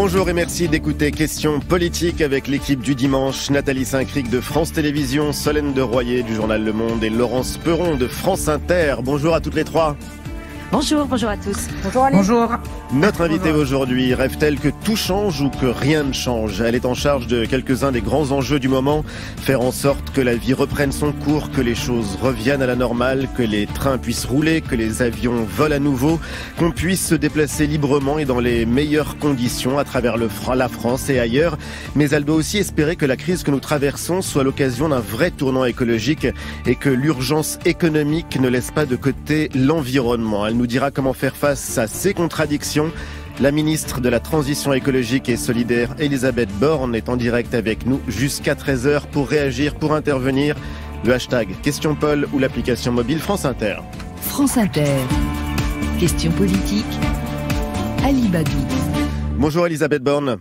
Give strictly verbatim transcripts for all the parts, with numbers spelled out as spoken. Bonjour et merci d'écouter Questions Politiques avec l'équipe du dimanche, Nathalie Saint-Cricq de France Télévisions, Solène de Royer du journal Le Monde et Laurence Peuron de France Inter. Bonjour à toutes les trois. Bonjour, bonjour à tous. Bonjour Ali. Bonjour. Notre invitée aujourd'hui rêve-t-elle que tout change ou que rien ne change? Elle est en charge de quelques-uns des grands enjeux du moment. Faire en sorte que la vie reprenne son cours, que les choses reviennent à la normale, que les trains puissent rouler, que les avions volent à nouveau, qu'on puisse se déplacer librement et dans les meilleures conditions à travers le, la France et ailleurs. Mais elle doit aussi espérer que la crise que nous traversons soit l'occasion d'un vrai tournant écologique et que l'urgence économique ne laisse pas de côté l'environnement. Elle nous dira comment faire face à ces contradictions. La ministre de la Transition écologique et solidaire, Elisabeth Borne, est en direct avec nous jusqu'à treize heures pour réagir, pour intervenir. Le hashtag Question Poll ou l'application mobile France Inter. France Inter. Question politique. Ali Baddou. Bonjour Elisabeth Borne.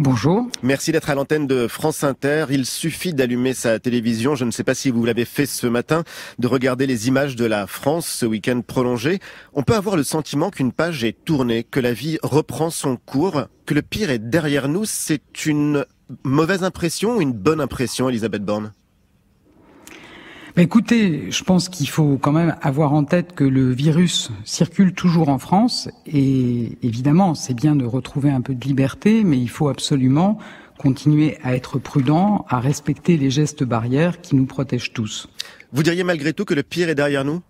Bonjour. Merci d'être à l'antenne de France Inter. Il suffit d'allumer sa télévision, je ne sais pas si vous l'avez fait ce matin, de regarder les images de la France ce week-end prolongé. On peut avoir le sentiment qu'une page est tournée, que la vie reprend son cours, que le pire est derrière nous. C'est une mauvaise impression ou une bonne impression, Elisabeth Borne ? Écoutez, je pense qu'il faut quand même avoir en tête que le virus circule toujours en France et évidemment, c'est bien de retrouver un peu de liberté, mais il faut absolument continuer à être prudent, à respecter les gestes barrières qui nous protègent tous. Vous diriez malgré tout que le pire est derrière nous ?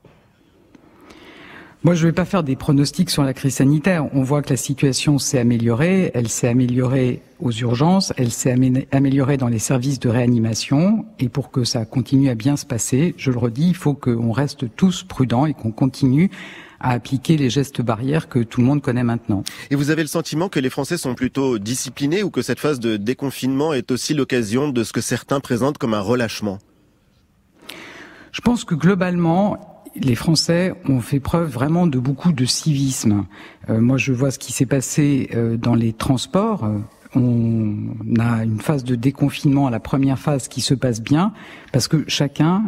Moi, je ne vais pas faire des pronostics sur la crise sanitaire. On voit que la situation s'est améliorée. Elle s'est améliorée aux urgences. Elle s'est améliorée dans les services de réanimation. Et pour que ça continue à bien se passer, je le redis, il faut qu'on reste tous prudents et qu'on continue à appliquer les gestes barrières que tout le monde connaît maintenant. Et vous avez le sentiment que les Français sont plutôt disciplinés ou que cette phase de déconfinement est aussi l'occasion de ce que certains présentent comme un relâchement? Je pense que globalement, les Français ont fait preuve vraiment de beaucoup de civisme. Euh, moi, je vois ce qui s'est passé euh, dans les transports. On a une phase de déconfinement, la première phase qui se passe bien, parce que chacun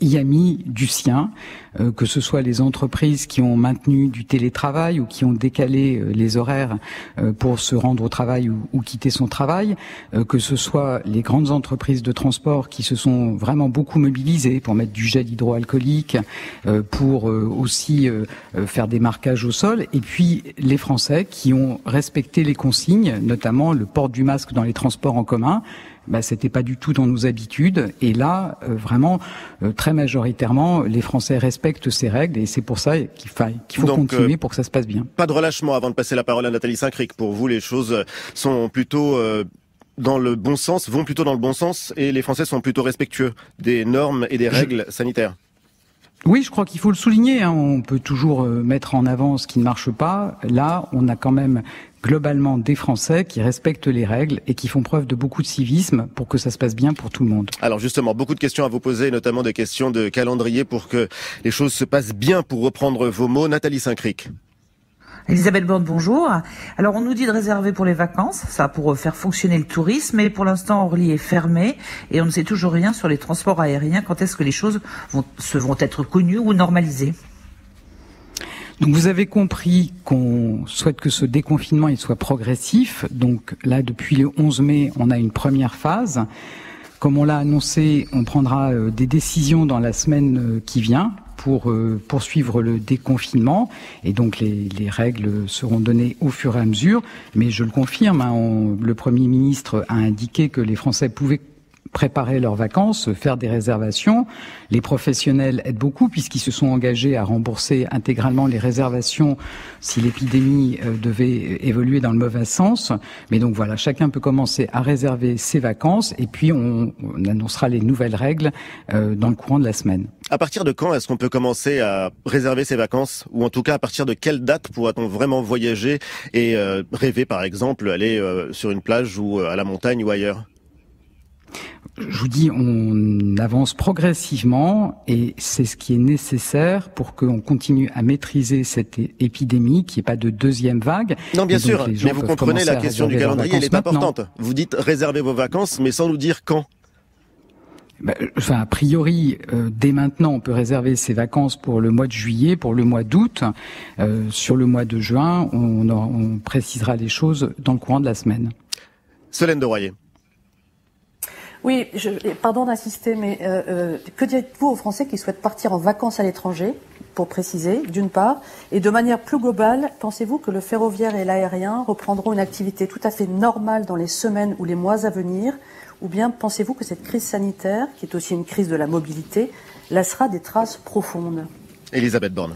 y a mis du sien, euh, que ce soit les entreprises qui ont maintenu du télétravail ou qui ont décalé euh, les horaires euh, pour se rendre au travail ou, ou quitter son travail, euh, que ce soit les grandes entreprises de transport qui se sont vraiment beaucoup mobilisées pour mettre du gel hydroalcoolique, euh, pour euh, aussi euh, faire des marquages au sol, et puis les Français qui ont respecté les consignes, notamment le port du masque dans les transports en commun. Ben, c'était pas du tout dans nos habitudes et là euh, vraiment euh, très majoritairement les Français respectent ces règles et c'est pour ça qu'il faut, qu'il faut Donc, continuer euh, pour que ça se passe bien. Pas de relâchement avant de passer la parole à Nathalie Saint-Cricq. Pour vous les choses sont plutôt euh, dans le bon sens, vont plutôt dans le bon sens et les Français sont plutôt respectueux des normes et des règles Je... sanitaires. Oui, je crois qu'il faut le souligner, hein. On peut toujours mettre en avant ce qui ne marche pas. Là, on a quand même globalement des Français qui respectent les règles et qui font preuve de beaucoup de civisme pour que ça se passe bien pour tout le monde. Alors justement, beaucoup de questions à vous poser, notamment des questions de calendrier pour que les choses se passent bien, pour reprendre vos mots. Nathalie Saint-Cricq. Elisabeth Borne, bonjour. Alors, on nous dit de réserver pour les vacances, ça pour faire fonctionner le tourisme, mais pour l'instant, Orly est fermé et on ne sait toujours rien sur les transports aériens. Quand est-ce que les choses vont, se, vont être connues ou normalisées? Donc vous avez compris qu'on souhaite que ce déconfinement il soit progressif. Donc là, depuis le onze mai, on a une première phase. Comme on l'a annoncé, on prendra des décisions dans la semaine qui vient pour poursuivre le déconfinement. Et donc, les, les règles seront données au fur et à mesure. Mais je le confirme, hein, on, le Premier ministre a indiqué que les Français pouvaient préparer leurs vacances, faire des réservations. Les professionnels aident beaucoup puisqu'ils se sont engagés à rembourser intégralement les réservations si l'épidémie euh, devait évoluer dans le mauvais sens. Mais donc voilà, chacun peut commencer à réserver ses vacances et puis on, on annoncera les nouvelles règles euh, dans le courant de la semaine. À partir de quand est-ce qu'on peut commencer à réserver ses vacances? Ou en tout cas, à partir de quelle date pourra-t-on vraiment voyager et euh, rêver, par exemple, aller euh, sur une plage ou euh, à la montagne ou ailleurs? Je vous dis, on avance progressivement et c'est ce qui est nécessaire pour qu'on continue à maîtriser cette épidémie, qu'il n'y ait pas de deuxième vague. Non, bien sûr, mais vous comprenez, la question du calendrier, elle est importante. Vous dites réservez vos vacances, mais sans nous dire quand. ben, enfin, a priori, euh, dès maintenant, on peut réserver ses vacances pour le mois de juillet, pour le mois d'août. Euh, sur le mois de juin, on, on précisera les choses dans le courant de la semaine. Solène de Royer. Oui, je, pardon d'insister, mais euh, que dites-vous aux Français qui souhaitent partir en vacances à l'étranger, pour préciser, d'une part, et de manière plus globale, pensez-vous que le ferroviaire et l'aérien reprendront une activité tout à fait normale dans les semaines ou les mois à venir, ou bien pensez-vous que cette crise sanitaire, qui est aussi une crise de la mobilité, laissera des traces profondes? Elisabeth Borne.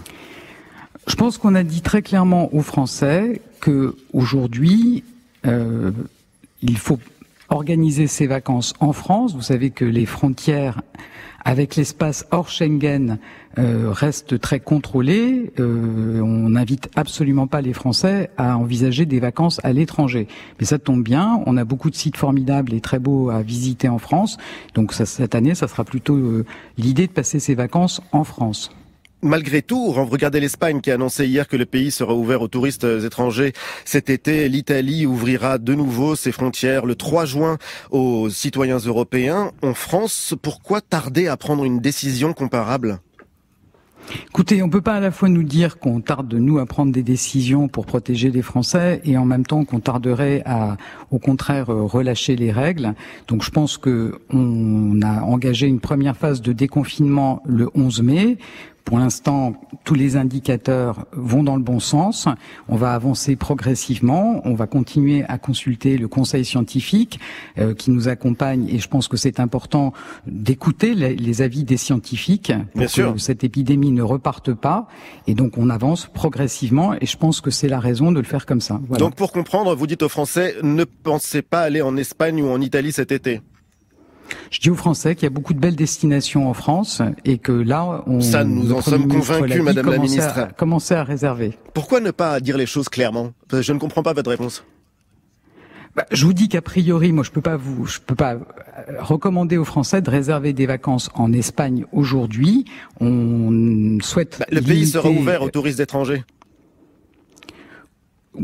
Je pense qu'on a dit très clairement aux Français qu'aujourd'hui, euh, il faut organiser ses vacances en France. Vous savez que les frontières avec l'espace hors Schengen euh, restent très contrôlées. Euh, on n'invite absolument pas les Français à envisager des vacances à l'étranger. Mais ça tombe bien, on a beaucoup de sites formidables et très beaux à visiter en France. Donc ça, cette année, ça sera plutôt euh, l'idée de passer ses vacances en France. Malgré tout, regardez l'Espagne qui a annoncé hier que le pays sera ouvert aux touristes étrangers cet été. L'Italie ouvrira de nouveau ses frontières le trois juin aux citoyens européens. En France, pourquoi tarder à prendre une décision comparable ? Écoutez, on ne peut pas à la fois nous dire qu'on tarde, nous, à prendre des décisions pour protéger les Français et en même temps qu'on tarderait à, au contraire, relâcher les règles. Donc je pense qu'on a engagé une première phase de déconfinement le onze mai. Pour l'instant, tous les indicateurs vont dans le bon sens. On va avancer progressivement. On va continuer à consulter le conseil scientifique euh, qui nous accompagne. Et je pense que c'est important d'écouter les, les avis des scientifiques pour Bien que sûr. cette épidémie ne reparte pas. Et donc, on avance progressivement. Et je pense que c'est la raison de le faire comme ça. Voilà. Donc, pour comprendre, vous dites aux Français, ne pensez pas aller en Espagne ou en Italie cet été ? Je dis aux Français qu'il y a beaucoup de belles destinations en France et que là, on... Ça, nous en sommes convaincus, Madame la Ministre. Commencez à réserver. Pourquoi ne pas dire les choses clairement? Je ne comprends pas votre réponse. Bah, je vous dis qu'a priori, moi, je peux pas vous, je peux pas recommander aux Français de réserver des vacances en Espagne aujourd'hui. On souhaite... Bah, le limiter... pays sera ouvert aux touristes étrangers.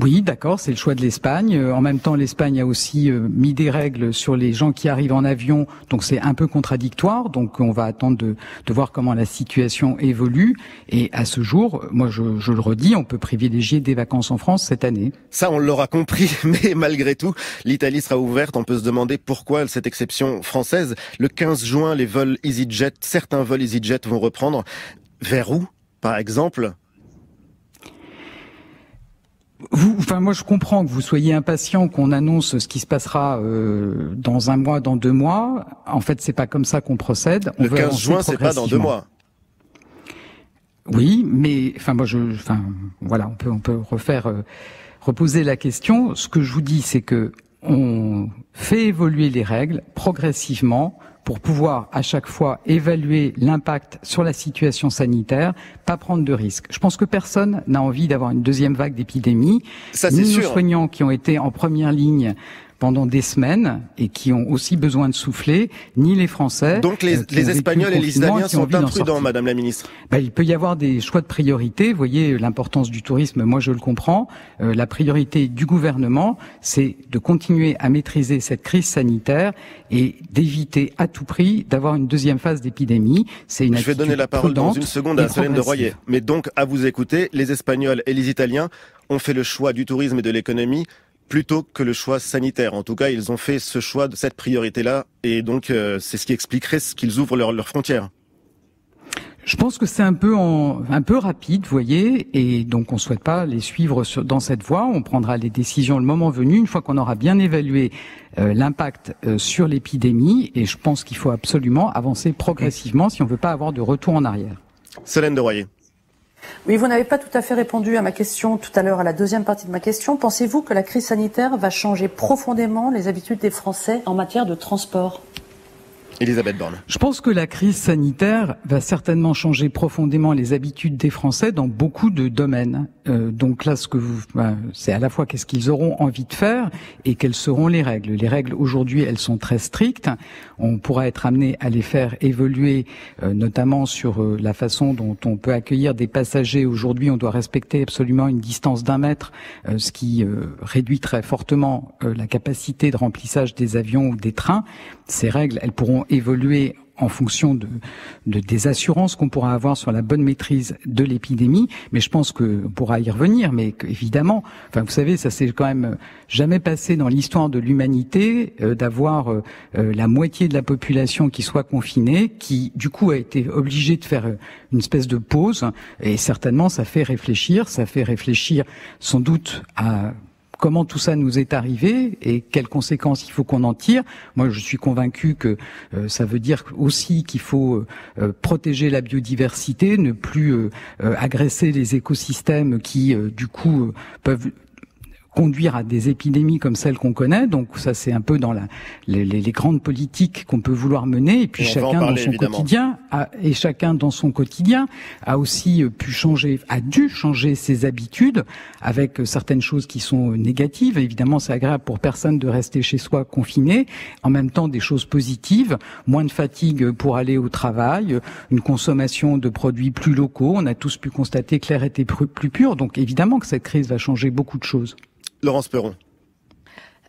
Oui, d'accord, c'est le choix de l'Espagne. En même temps, l'Espagne a aussi mis des règles sur les gens qui arrivent en avion, donc c'est un peu contradictoire. Donc on va attendre de, de voir comment la situation évolue. Et à ce jour, moi je, je le redis, on peut privilégier des vacances en France cette année. Ça, on l'aura compris, mais malgré tout, l'Italie sera ouverte. On peut se demander pourquoi cette exception française. Le quinze juin, les vols EasyJet, certains vols EasyJet vont reprendre. Vers où, par exemple ? Vous, enfin, moi, je comprends que vous soyez impatient qu'on annonce ce qui se passera euh, dans un mois, dans deux mois. En fait, c'est pas comme ça qu'on procède. On le quinze juin, c'est pas dans deux mois. Oui, mais enfin, moi, je, enfin, voilà, on peut, on peut refaire euh, reposer la question. Ce que je vous dis, c'est que on fait évoluer les règles progressivement pour pouvoir à chaque fois évaluer l'impact sur la situation sanitaire, pas prendre de risques. Je pense que personne n'a envie d'avoir une deuxième vague d'épidémie. Ça, c'est sûr. Nos soignants qui ont été en première ligne pendant des semaines et qui ont aussi besoin de souffler, ni les Français. Donc les, euh, les Espagnols et les Italiens sont imprudents, Madame la Ministre. Ben, il peut y avoir des choix de priorité. Vous voyez l'importance du tourisme, moi je le comprends. Euh, la priorité du gouvernement, c'est de continuer à maîtriser cette crise sanitaire et d'éviter à tout prix d'avoir une deuxième phase d'épidémie. C'est une. Je vais donner la parole dans une seconde à Solène de Royer. Mais donc, à vous écouter, les Espagnols et les Italiens ont fait le choix du tourisme et de l'économie plutôt que le choix sanitaire. En tout cas, ils ont fait ce choix de cette priorité-là, et donc euh, c'est ce qui expliquerait ce qu'ils ouvrent leurs leur frontières. Je pense que c'est un peu en, un peu rapide, vous voyez, et donc on souhaite pas les suivre sur, dans cette voie. On prendra les décisions le moment venu, une fois qu'on aura bien évalué euh, l'impact euh, sur l'épidémie, et je pense qu'il faut absolument avancer progressivement si on veut pas avoir de retour en arrière. Solène de Royer. Oui, vous n'avez pas tout à fait répondu à ma question tout à l'heure, à la deuxième partie de ma question. Pensez-vous que la crise sanitaire va changer profondément les habitudes des Français en matière de transport ? Elisabeth Borne. Je pense que la crise sanitaire va certainement changer profondément les habitudes des Français dans beaucoup de domaines. Euh, donc là, ce que vous, bah, c'est à la fois qu'est-ce qu'ils auront envie de faire et quelles seront les règles. Les règles aujourd'hui, elles sont très strictes. On pourra être amené à les faire évoluer, euh, notamment sur euh, la façon dont on peut accueillir des passagers. Aujourd'hui, on doit respecter absolument une distance d'un mètre, euh, ce qui euh, réduit très fortement euh, la capacité de remplissage des avions ou des trains. Ces règles, elles pourront évoluer en fonction de, de, des assurances qu'on pourra avoir sur la bonne maîtrise de l'épidémie. Mais je pense qu'on pourra y revenir, mais évidemment, enfin, vous savez, ça s'est quand même jamais passé dans l'histoire de l'humanité euh, d'avoir euh, la moitié de la population qui soit confinée, qui du coup a été obligée de faire une espèce de pause, et certainement ça fait réfléchir, ça fait réfléchir sans doute à comment tout ça nous est arrivé et quelles conséquences il faut qu'on en tire. Moi, je suis convaincu que euh, ça veut dire aussi qu'il faut euh, protéger la biodiversité, ne plus euh, euh, agresser les écosystèmes qui, euh, du coup, euh, peuvent conduire à des épidémies comme celles qu'on connaît. Donc ça, c'est un peu dans la, les, les grandes politiques qu'on peut vouloir mener. Et puis et chacun parler, dans son évidemment. quotidien a, et chacun dans son quotidien a aussi pu changer, a dû changer ses habitudes avec certaines choses qui sont négatives. Évidemment, c'est agréable pour personne de rester chez soi confiné. En même temps, des choses positives, moins de fatigue pour aller au travail, une consommation de produits plus locaux. On a tous pu constater que l'air était plus pur. Donc évidemment que cette crise va changer beaucoup de choses. Laurence Peuron.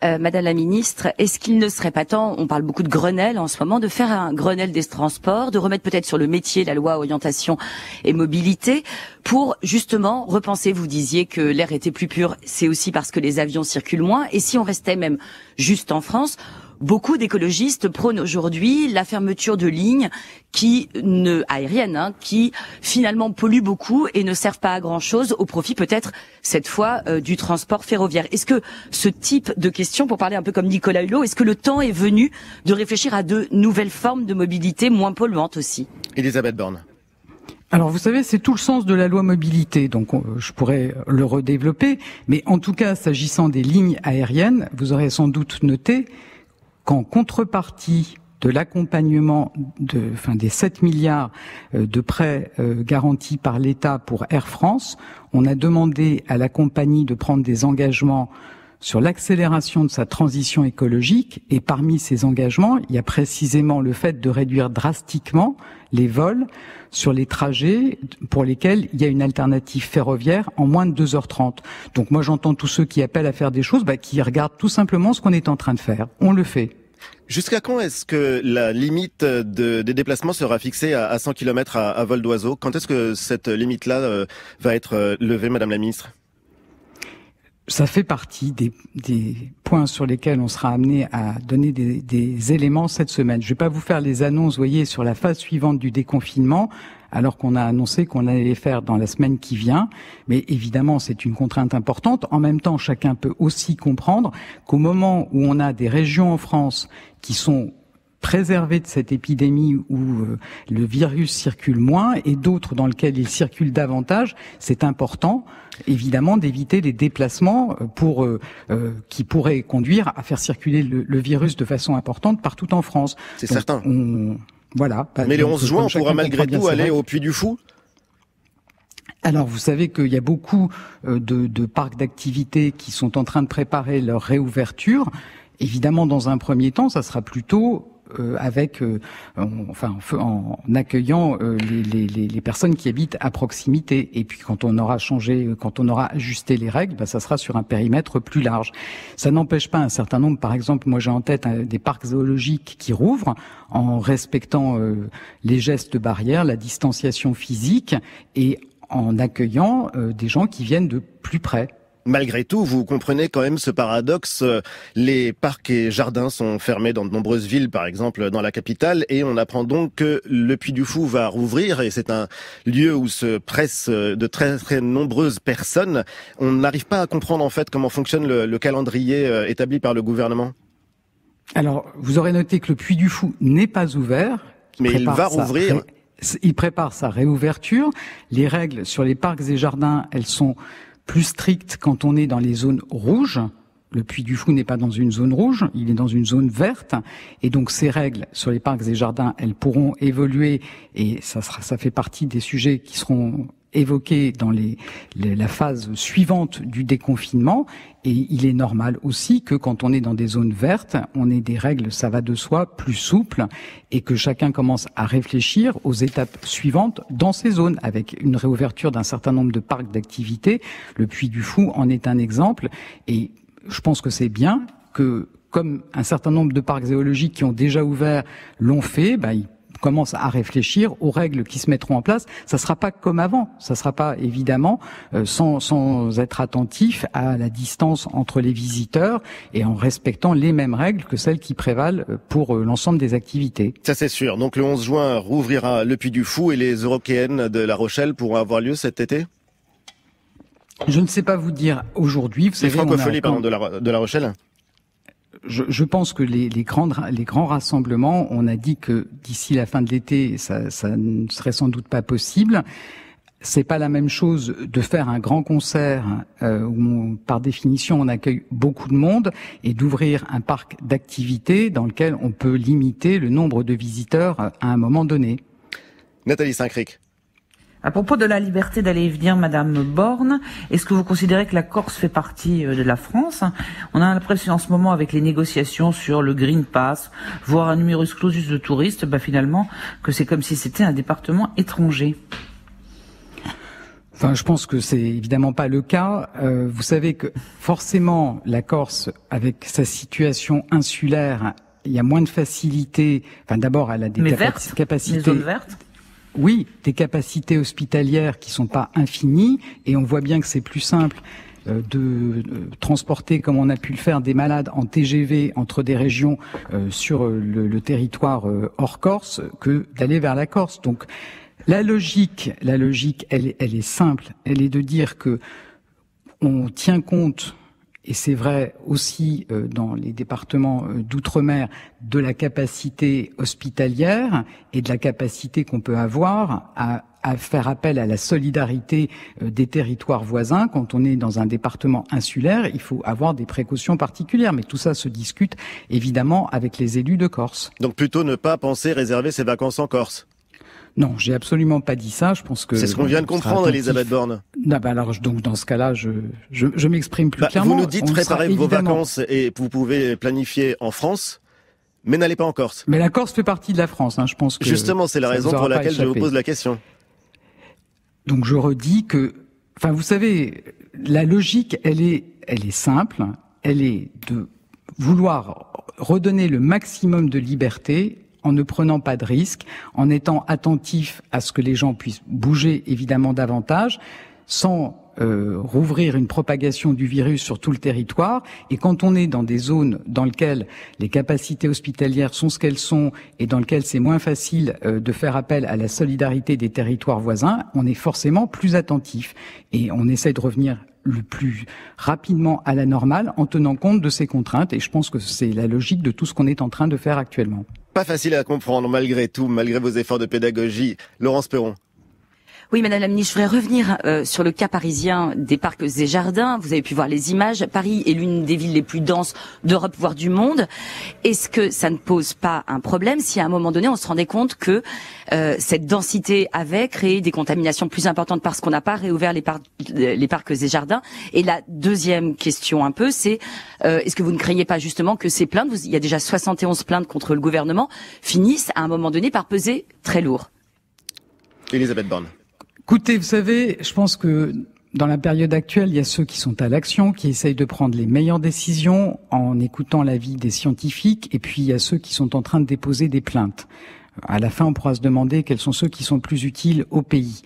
Euh, Madame la Ministre, est-ce qu'il ne serait pas temps, on parle beaucoup de Grenelle en ce moment, de faire un Grenelle des transports, de remettre peut-être sur le métier la loi orientation et mobilité pour justement repenser, vous disiez que l'air était plus pur, c'est aussi parce que les avions circulent moins, et si on restait même juste en France, beaucoup d'écologistes prônent aujourd'hui la fermeture de lignes qui ne aériennes hein, qui finalement polluent beaucoup et ne servent pas à grand-chose au profit peut-être cette fois euh, du transport ferroviaire. Est-ce que ce type de question, pour parler un peu comme Nicolas Hulot, est-ce que le temps est venu de réfléchir à de nouvelles formes de mobilité moins polluantes aussi? Elisabeth Borne. Alors vous savez, c'est tout le sens de la loi mobilité, donc je pourrais le redévelopper, mais en tout cas s'agissant des lignes aériennes, vous aurez sans doute noté qu'en contrepartie de l'accompagnement de, enfin, des sept milliards de prêts garantis par l'État pour Air France, on a demandé à la compagnie de prendre des engagements sur l'accélération de sa transition écologique, et parmi ces engagements, il y a précisément le fait de réduire drastiquement les vols sur les trajets pour lesquels il y a une alternative ferroviaire en moins de deux heures trente. Donc moi j'entends tous ceux qui appellent à faire des choses, bah, qui regardent tout simplement ce qu'on est en train de faire. On le fait. Jusqu'à quand est-ce que la limite de, des déplacements sera fixée à, à cent kilomètres à, à vol d'oiseau? Quand est-ce que cette limite-là euh, va être euh, levée, Madame la Ministre? Ça fait partie des, des points sur lesquels on sera amené à donner des, des éléments cette semaine. Je ne vais pas vous faire les annonces, vous voyez, sur la phase suivante du déconfinement, alors qu'on a annoncé qu'on allait les faire dans la semaine qui vient. Mais évidemment, c'est une contrainte importante. En même temps, chacun peut aussi comprendre qu'au moment où on a des régions en France qui sont préservés de cette épidémie où le virus circule moins et d'autres dans lesquels il circule davantage, c'est important évidemment d'éviter les déplacements pour euh, qui pourraient conduire à faire circuler le, le virus de façon importante partout en France. C'est donc certain. On, voilà. Mais le onze juin, on pourra malgré tout aller au Puy-du-Fou ? Alors, vous savez qu'il y a beaucoup de, de parcs d'activités qui sont en train de préparer leur réouverture. Évidemment, dans un premier temps, ça sera plutôt Euh, avec, euh, en, enfin, en, en accueillant euh, les, les, les personnes qui habitent à proximité. Et puis, quand on aura changé, quand on aura ajusté les règles, ben, ça sera sur un périmètre plus large. Ça n'empêche pas un certain nombre. Par exemple, moi, j'ai en tête hein, des parcs zoologiques qui rouvrent en respectant euh, les gestes barrières, la distanciation physique et en accueillant euh, des gens qui viennent de plus près. Malgré tout, vous comprenez quand même ce paradoxe. Les parcs et jardins sont fermés dans de nombreuses villes, par exemple dans la capitale, et on apprend donc que le Puy-du-Fou va rouvrir, et c'est un lieu où se pressent de très très nombreuses personnes. On n'arrive pas à comprendre en fait comment fonctionne le, le calendrier établi par le gouvernement. Alors, vous aurez noté que le Puy-du-Fou n'est pas ouvert. Mais il va rouvrir. Sa, il prépare sa réouverture. Les règles sur les parcs et jardins, elles sont plus strict quand on est dans les zones rouges. Le Puy-du-Fou n'est pas dans une zone rouge, il est dans une zone verte. Et donc ces règles sur les parcs et jardins, elles pourront évoluer, et ça, sera, ça fait partie des sujets qui seront évoqués dans les, les, la phase suivante du déconfinement. Et il est normal aussi que quand on est dans des zones vertes, on ait des règles, ça va de soi, plus souples, et que chacun commence à réfléchir aux étapes suivantes dans ces zones, avec une réouverture d'un certain nombre de parcs d'activités. Le Puy-du-Fou en est un exemple, et je pense que c'est bien que, comme un certain nombre de parcs zoologiques qui ont déjà ouvert l'ont fait, bah, commence à réfléchir aux règles qui se mettront en place. Ça ne sera pas comme avant, ça ne sera pas évidemment euh, sans, sans être attentif à la distance entre les visiteurs et en respectant les mêmes règles que celles qui prévalent pour euh, l'ensemble des activités. Ça c'est sûr, donc le onze juin rouvrira le Puy-du-Fou et les Européennes de La Rochelle pourront avoir lieu cet été ? Je ne sais pas vous dire aujourd'hui. Vous savez, les francophonies, pardon, de la, de la Rochelle. Je, je pense que les, les, grandes, les grands rassemblements, on a dit que d'ici la fin de l'été, ça, ça ne serait sans doute pas possible. C'est pas la même chose de faire un grand concert euh, où, on, par définition, on accueille beaucoup de monde et d'ouvrir un parc d'activités dans lequel on peut limiter le nombre de visiteurs à un moment donné. Nathalie Saint-Cricq. À propos de la liberté d'aller et venir, Madame Borne, est-ce que vous considérez que la Corse fait partie de la France? On a l'impression en ce moment, avec les négociations sur le Green Pass, voire un numerus clausus de touristes, bah finalement, que c'est comme si c'était un département étranger. Enfin, je pense que c'est évidemment pas le cas. Euh, vous savez que forcément, la Corse, avec sa situation insulaire, il y a moins de facilité. Enfin, d'abord, elle a des capa- vertes, capacités. Des zones vertes. Oui, des capacités hospitalières qui sont pas infinies, et on voit bien que c'est plus simple euh, de euh, transporter, comme on a pu le faire, des malades en T G V entre des régions euh, sur le, le territoire euh, hors Corse que d'aller vers la Corse. Donc la logique, la logique, elle, elle est simple. Elle est de dire que on tient compte, et c'est vrai aussi euh, dans les départements euh, d'outre-mer, de la capacité hospitalière et de la capacité qu'on peut avoir à, à faire appel à la solidarité euh, des territoires voisins. Quand on est dans un département insulaire, il faut avoir des précautions particulières. Mais tout ça se discute évidemment avec les élus de Corse. Donc plutôt ne pas penser réserver ses vacances en Corse. Non, j'ai absolument pas dit ça. Je pense que c'est ce qu'on vient de comprendre, Elisabeth Borne. Ah bah alors, donc dans ce cas-là, je je, je m'exprime plus bah, clairement. Vous nous dites préparez vos évidemment... vacances et vous pouvez planifier en France, mais n'allez pas en Corse. Mais la Corse fait partie de la France, hein, je pense que. Justement, c'est la raison pour laquelle je vous pose la question. Donc je redis que, enfin, vous savez, la logique, elle est, elle est simple, elle est de vouloir redonner le maximum de liberté, en ne prenant pas de risques, en étant attentif à ce que les gens puissent bouger évidemment davantage, sans euh, rouvrir une propagation du virus sur tout le territoire. Et quand on est dans des zones dans lesquelles les capacités hospitalières sont ce qu'elles sont et dans lesquelles c'est moins facile euh, de faire appel à la solidarité des territoires voisins, on est forcément plus attentif. Et on essaie de revenir le plus rapidement à la normale en tenant compte de ces contraintes. Et je pense que c'est la logique de tout ce qu'on est en train de faire actuellement. Pas facile à comprendre malgré tout, malgré vos efforts de pédagogie. Laurence Peuron. Oui, Madame la Ministre, je voudrais revenir euh, sur le cas parisien des parcs et jardins. Vous avez pu voir les images. Paris est l'une des villes les plus denses d'Europe, voire du monde. Est-ce que ça ne pose pas un problème si à un moment donné on se rendait compte que euh, cette densité avait créé des contaminations plus importantes parce qu'on n'a pas réouvert les, par les parcs et jardins? Et la deuxième question un peu, c'est euh, est-ce que vous ne craignez pas justement que ces plaintes, vous, il y a déjà soixante et onze plaintes contre le gouvernement, finissent à un moment donné par peser très lourd? Elisabeth Borne. Écoutez, vous savez, je pense que dans la période actuelle, il y a ceux qui sont à l'action, qui essayent de prendre les meilleures décisions en écoutant l'avis des scientifiques, et puis il y a ceux qui sont en train de déposer des plaintes. À la fin, on pourra se demander quels sont ceux qui sont plus utiles au pays.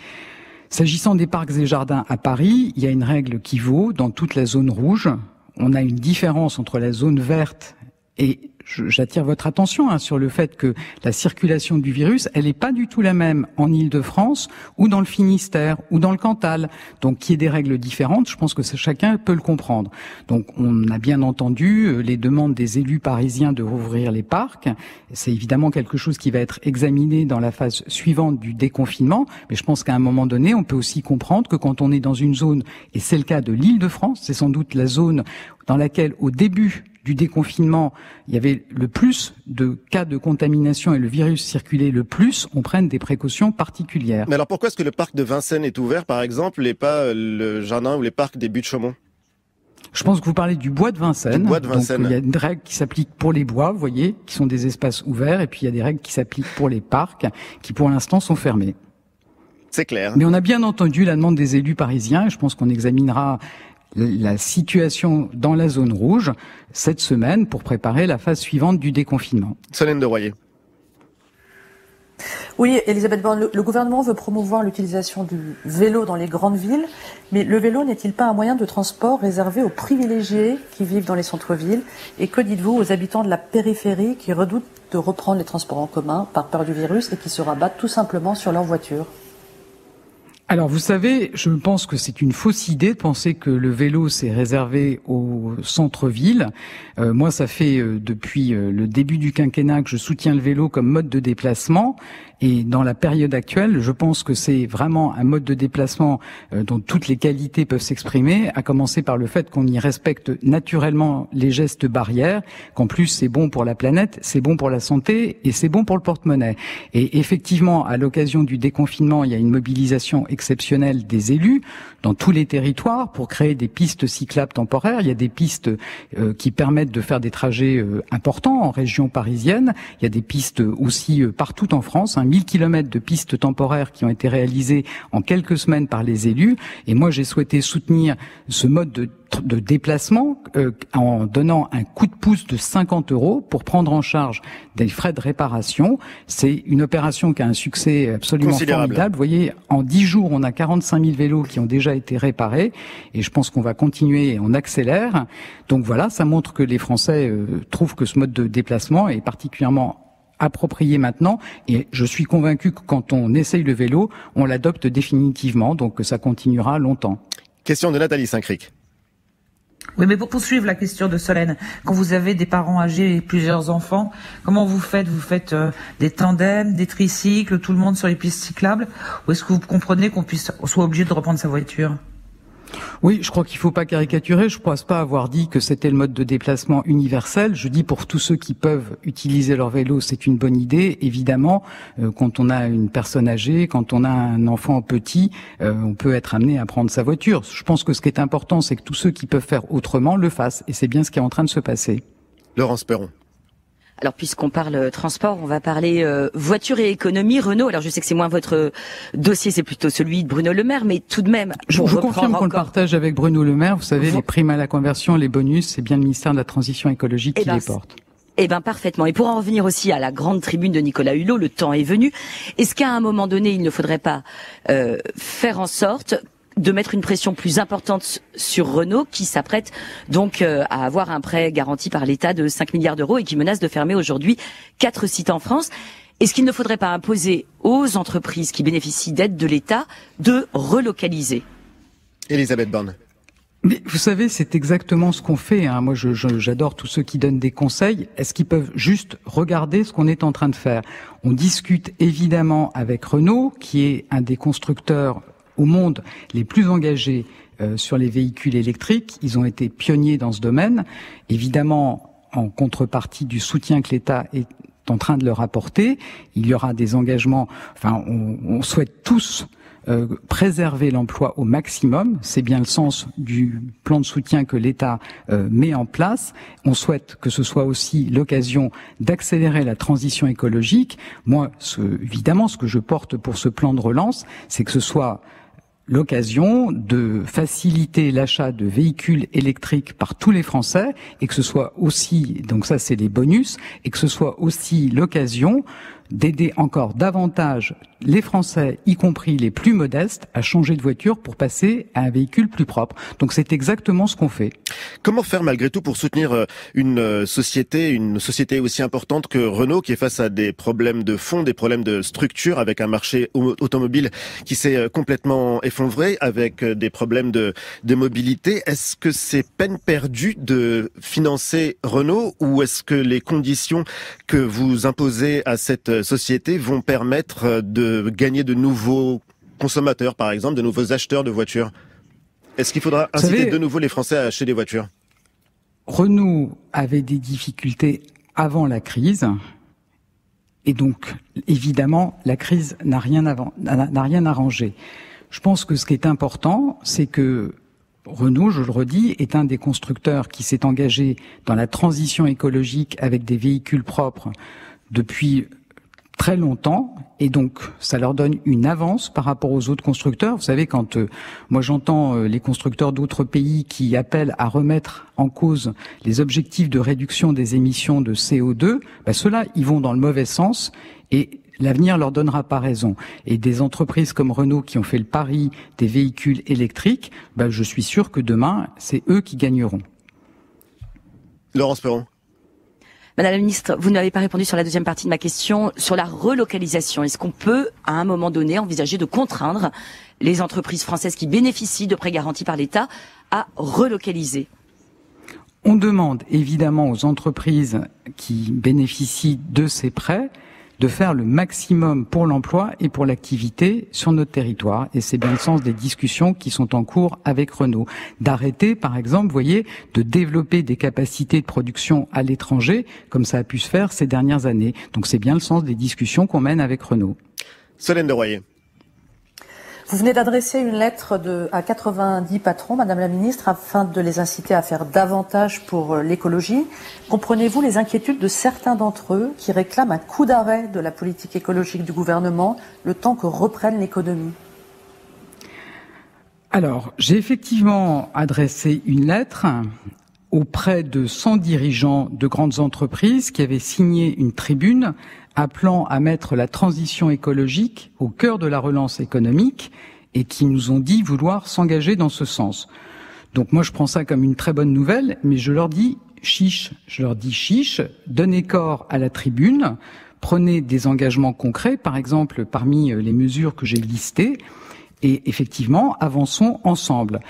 S'agissant des parcs et jardins à Paris, il y a une règle qui vaut dans toute la zone rouge. On a une différence entre la zone verte et... J'attire votre attention hein, sur le fait que la circulation du virus, elle n'est pas du tout la même en Île-de-France ou dans le Finistère ou dans le Cantal. Donc, qu'il y ait des règles différentes, je pense que ça, chacun peut le comprendre. Donc, on a bien entendu les demandes des élus parisiens de rouvrir les parcs. C'est évidemment quelque chose qui va être examiné dans la phase suivante du déconfinement. Mais je pense qu'à un moment donné, on peut aussi comprendre que quand on est dans une zone, et c'est le cas de l'Île-de-France, c'est sans doute la zone dans laquelle, au début du déconfinement, il y avait le plus de cas de contamination et le virus circulait le plus, on prenne des précautions particulières. Mais alors pourquoi est-ce que le parc de Vincennes est ouvert, par exemple, et pas le jardin ou les parcs des Buttes-Chaumont? Je pense que vous parlez du bois de Vincennes. Du bois de Vincennes. Donc, il y a une règle qui s'applique pour les bois, vous voyez, qui sont des espaces ouverts, et puis il y a des règles qui s'appliquent pour les parcs, qui pour l'instant sont fermés. C'est clair. Mais on a bien entendu la demande des élus parisiens, et je pense qu'on examinera la situation dans la zone rouge cette semaine pour préparer la phase suivante du déconfinement. Solène de Royer. Oui, Elisabeth Borne, le gouvernement veut promouvoir l'utilisation du vélo dans les grandes villes, mais le vélo n'est-il pas un moyen de transport réservé aux privilégiés qui vivent dans les centres-villes? Et que dites-vous aux habitants de la périphérie qui redoutent de reprendre les transports en commun par peur du virus et qui se rabattent tout simplement sur leur voiture? Alors, vous savez, je pense que c'est une fausse idée de penser que le vélo, c'est réservé au centre-ville. Euh, moi, ça fait euh, depuis euh, le début du quinquennat que je soutiens le vélo comme mode de déplacement. Et dans la période actuelle, je pense que c'est vraiment un mode de déplacement euh, dont toutes les qualités peuvent s'exprimer, à commencer par le fait qu'on y respecte naturellement les gestes barrières, qu'en plus, c'est bon pour la planète, c'est bon pour la santé et c'est bon pour le porte-monnaie. Et effectivement, à l'occasion du déconfinement, il y a une mobilisation exceptionnelle des élus dans tous les territoires pour créer des pistes cyclables temporaires. Il y a des pistes euh, qui permettent de faire des trajets euh, importants en région parisienne. Il y a des pistes aussi euh, partout en France, hein, mille kilomètres de pistes temporaires qui ont été réalisées en quelques semaines par les élus. Et moi, j'ai souhaité soutenir ce mode de de déplacement euh, en donnant un coup de pouce de cinquante euros pour prendre en charge des frais de réparation. C'est une opération qui a un succès absolument formidable. Vous voyez, en dix jours, on a quarante-cinq mille vélos qui ont déjà été réparés et je pense qu'on va continuer et on accélère. Donc voilà, ça montre que les Français euh, trouvent que ce mode de déplacement est particulièrement approprié maintenant, et je suis convaincu que quand on essaye le vélo, on l'adopte définitivement, donc ça continuera longtemps. Question de Nathalie Saint-Cricq. Oui, mais pour poursuivre la question de Solène, quand vous avez des parents âgés et plusieurs enfants, comment vous faites? Vous faites euh, des tandems, des tricycles, tout le monde sur les pistes cyclables? Ou est-ce que vous comprenez qu'on puisse, on soit obligé de reprendre sa voiture? Oui, je crois qu'il ne faut pas caricaturer. Je ne pense pas avoir dit que c'était le mode de déplacement universel. Je dis pour tous ceux qui peuvent utiliser leur vélo, c'est une bonne idée. Évidemment, euh, quand on a une personne âgée, quand on a un enfant petit, euh, on peut être amené à prendre sa voiture. Je pense que ce qui est important, c'est que tous ceux qui peuvent faire autrement le fassent. Et c'est bien ce qui est en train de se passer. Laurence Peuron. Alors, puisqu'on parle transport, on va parler euh, voiture et économie. Renault, alors je sais que c'est moins votre dossier, c'est plutôt celui de Bruno Le Maire, mais tout de même... Je vous confirme qu'on le partage avec Bruno Le Maire. Vous savez, vous... les primes à la conversion, les bonus, c'est bien le ministère de la Transition écologique et qui ben, les porte. Eh bien, parfaitement. Et pour en revenir aussi à la grande tribune de Nicolas Hulot, le temps est venu. Est-ce qu'à un moment donné, il ne faudrait pas euh, faire en sorte de mettre une pression plus importante sur Renault, qui s'apprête donc euh, à avoir un prêt garanti par l'État de cinq milliards d'euros et qui menace de fermer aujourd'hui quatre sites en France. Est-ce qu'il ne faudrait pas imposer aux entreprises qui bénéficient d'aides de l'État de relocaliser? Elisabeth Borne. Mais vous savez, c'est exactement ce qu'on fait. Hein. Moi, je, je, j'adore tous ceux qui donnent des conseils. Est-ce qu'ils peuvent juste regarder ce qu'on est en train de faire? On discute évidemment avec Renault, qui est un des constructeurs au monde les plus engagés euh, sur les véhicules électriques. Ils ont été pionniers dans ce domaine, évidemment en contrepartie du soutien que l'État est en train de leur apporter. Il y aura des engagements, enfin on, on souhaite tous euh, préserver l'emploi au maximum, c'est bien le sens du plan de soutien que l'État euh, met en place. On souhaite que ce soit aussi l'occasion d'accélérer la transition écologique. Moi, ce, évidemment, ce que je porte pour ce plan de relance, c'est que ce soit l'occasion de faciliter l'achat de véhicules électriques par tous les Français et que ce soit aussi, donc ça c'est les bonus, et que ce soit aussi l'occasion d'aider encore davantage les Français, y compris les plus modestes, à changer de voiture pour passer à un véhicule plus propre. Donc c'est exactement ce qu'on fait. Comment faire malgré tout pour soutenir une société, une société aussi importante que Renault, qui est face à des problèmes de fond, des problèmes de structure, avec un marché automobile qui s'est complètement effondré, avec des problèmes de, de mobilité? Est-ce que c'est peine perdue de financer Renault, ou est-ce que les conditions que vous imposez à cette sociétés vont permettre de gagner de nouveaux consommateurs, par exemple, de nouveaux acheteurs de voitures? Est-ce qu'il faudra inciter Vous savez, de nouveau les Français à acheter des voitures? Renault avait des difficultés avant la crise, et donc, évidemment, la crise n'a rien, avant, n'a rien arrangé. Je pense que ce qui est important, c'est que Renault, je le redis, est un des constructeurs qui s'est engagé dans la transition écologique avec des véhicules propres depuis très longtemps, et donc ça leur donne une avance par rapport aux autres constructeurs. Vous savez, quand euh, moi j'entends euh, les constructeurs d'autres pays qui appellent à remettre en cause les objectifs de réduction des émissions de C O deux, ben ceux-là, ils vont dans le mauvais sens, et l'avenir leur donnera pas raison. Et des entreprises comme Renault qui ont fait le pari des véhicules électriques, ben je suis sûr que demain, c'est eux qui gagneront. Laurence Peuron. Madame la Ministre, vous n'avez pas répondu sur la deuxième partie de ma question, sur la relocalisation. Est-ce qu'on peut, à un moment donné, envisager de contraindre les entreprises françaises qui bénéficient de prêts garantis par l'État à relocaliser ? On demande évidemment aux entreprises qui bénéficient de ces prêts de faire le maximum pour l'emploi et pour l'activité sur notre territoire. Et c'est bien le sens des discussions qui sont en cours avec Renault. D'arrêter, par exemple, vous voyez, de développer des capacités de production à l'étranger, comme ça a pu se faire ces dernières années. Donc c'est bien le sens des discussions qu'on mène avec Renault. Solène de Royer. Vous venez d'adresser une lettre de, à quatre-vingt-dix patrons, Madame la Ministre, afin de les inciter à faire davantage pour l'écologie. Comprenez-vous les inquiétudes de certains d'entre eux qui réclament un coup d'arrêt de la politique écologique du gouvernement le temps que reprenne l'économie ? Alors, j'ai effectivement adressé une lettre auprès de cent dirigeants de grandes entreprises qui avaient signé une tribune appelant à mettre la transition écologique au cœur de la relance économique et qui nous ont dit vouloir s'engager dans ce sens. Donc moi je prends ça comme une très bonne nouvelle, mais je leur dis chiche, je leur dis chiche, donnez corps à la tribune, prenez des engagements concrets, par exemple parmi les mesures que j'ai listées, et effectivement avançons ensemble.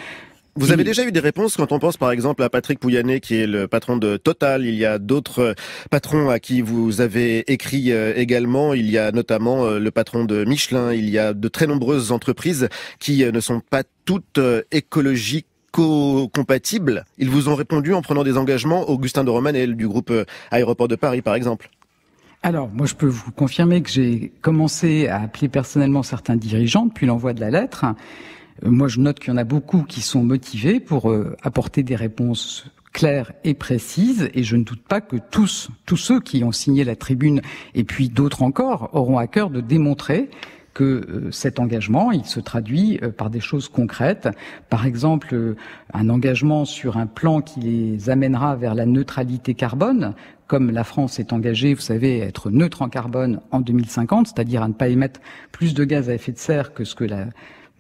Vous avez déjà eu des réponses quand on pense par exemple à Patrick Pouyanné qui est le patron de Total. Il y a d'autres patrons à qui vous avez écrit également. Il y a notamment le patron de Michelin. Il y a de très nombreuses entreprises qui ne sont pas toutes écologico-compatibles. Ils vous ont répondu en prenant des engagements. Augustin de Romanel du groupe Aéroports de Paris par exemple. Alors, moi, je peux vous confirmer que j'ai commencé à appeler personnellement certains dirigeants depuis l'envoi de la lettre. Moi, je note qu'il y en a beaucoup qui sont motivés pour euh, apporter des réponses claires et précises, et je ne doute pas que tous, tous ceux qui ont signé la tribune, et puis d'autres encore, auront à cœur de démontrer que euh, cet engagement, il se traduit euh, par des choses concrètes. Par exemple, euh, un engagement sur un plan qui les amènera vers la neutralité carbone, comme la France est engagée, vous savez, à être neutre en carbone en deux mille cinquante, c'est-à-dire à ne pas émettre plus de gaz à effet de serre que ce que la...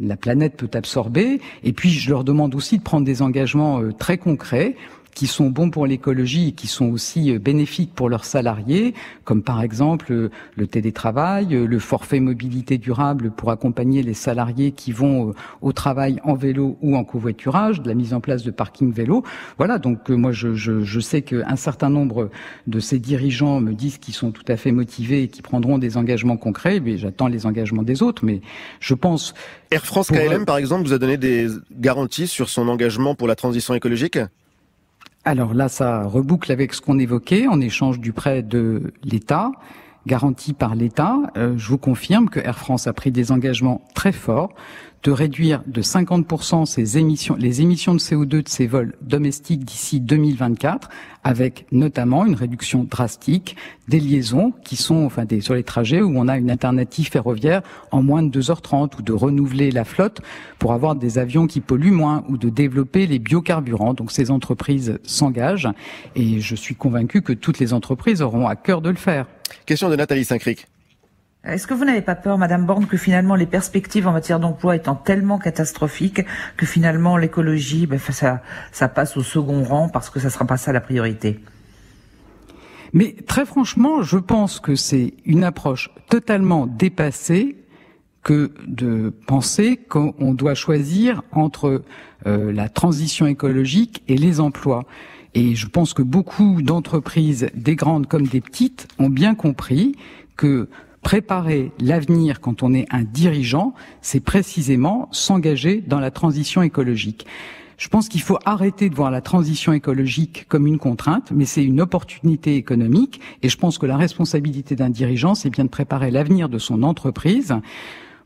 la planète peut absorber, et puis je leur demande aussi de prendre des engagements très concrets qui sont bons pour l'écologie et qui sont aussi bénéfiques pour leurs salariés, comme par exemple le télétravail, le forfait mobilité durable pour accompagner les salariés qui vont au travail en vélo ou en covoiturage, de la mise en place de parkings vélo. Voilà, donc moi je, je, je sais qu'un certain nombre de ces dirigeants me disent qu'ils sont tout à fait motivés et qu'ils prendront des engagements concrets, mais j'attends les engagements des autres, mais je pense... Air France K L M, par exemple, vous a donné des garanties sur son engagement pour la transition écologique ? Alors là, ça reboucle avec ce qu'on évoquait en échange du prêt de l'État, garanti par l'État. Euh, je vous confirme que Air France a pris des engagements très forts de réduire de cinquante pour cent ses émissions, les émissions de C O deux de ses vols domestiques d'ici deux mille vingt-quatre, avec notamment une réduction drastique des liaisons qui sont, enfin, des, sur les trajets où on a une alternative ferroviaire en moins de deux heures trente, ou de renouveler la flotte pour avoir des avions qui polluent moins, ou de développer les biocarburants. Donc ces entreprises s'engagent et je suis convaincu que toutes les entreprises auront à cœur de le faire. Question de Nathalie Saint-Cricq. Est-ce que vous n'avez pas peur, Madame Borne, que finalement les perspectives en matière d'emploi étant tellement catastrophiques que finalement l'écologie, ben, ça, ça passe au second rang parce que ça ne sera pas ça la priorité ? Mais très franchement, je pense que c'est une approche totalement dépassée que de penser qu'on doit choisir entre euh, la transition écologique et les emplois. Et je pense que beaucoup d'entreprises, des grandes comme des petites, ont bien compris que préparer l'avenir quand on est un dirigeant, c'est précisément s'engager dans la transition écologique. Je pense qu'il faut arrêter de voir la transition écologique comme une contrainte, mais c'est une opportunité économique, et je pense que la responsabilité d'un dirigeant, c'est bien de préparer l'avenir de son entreprise.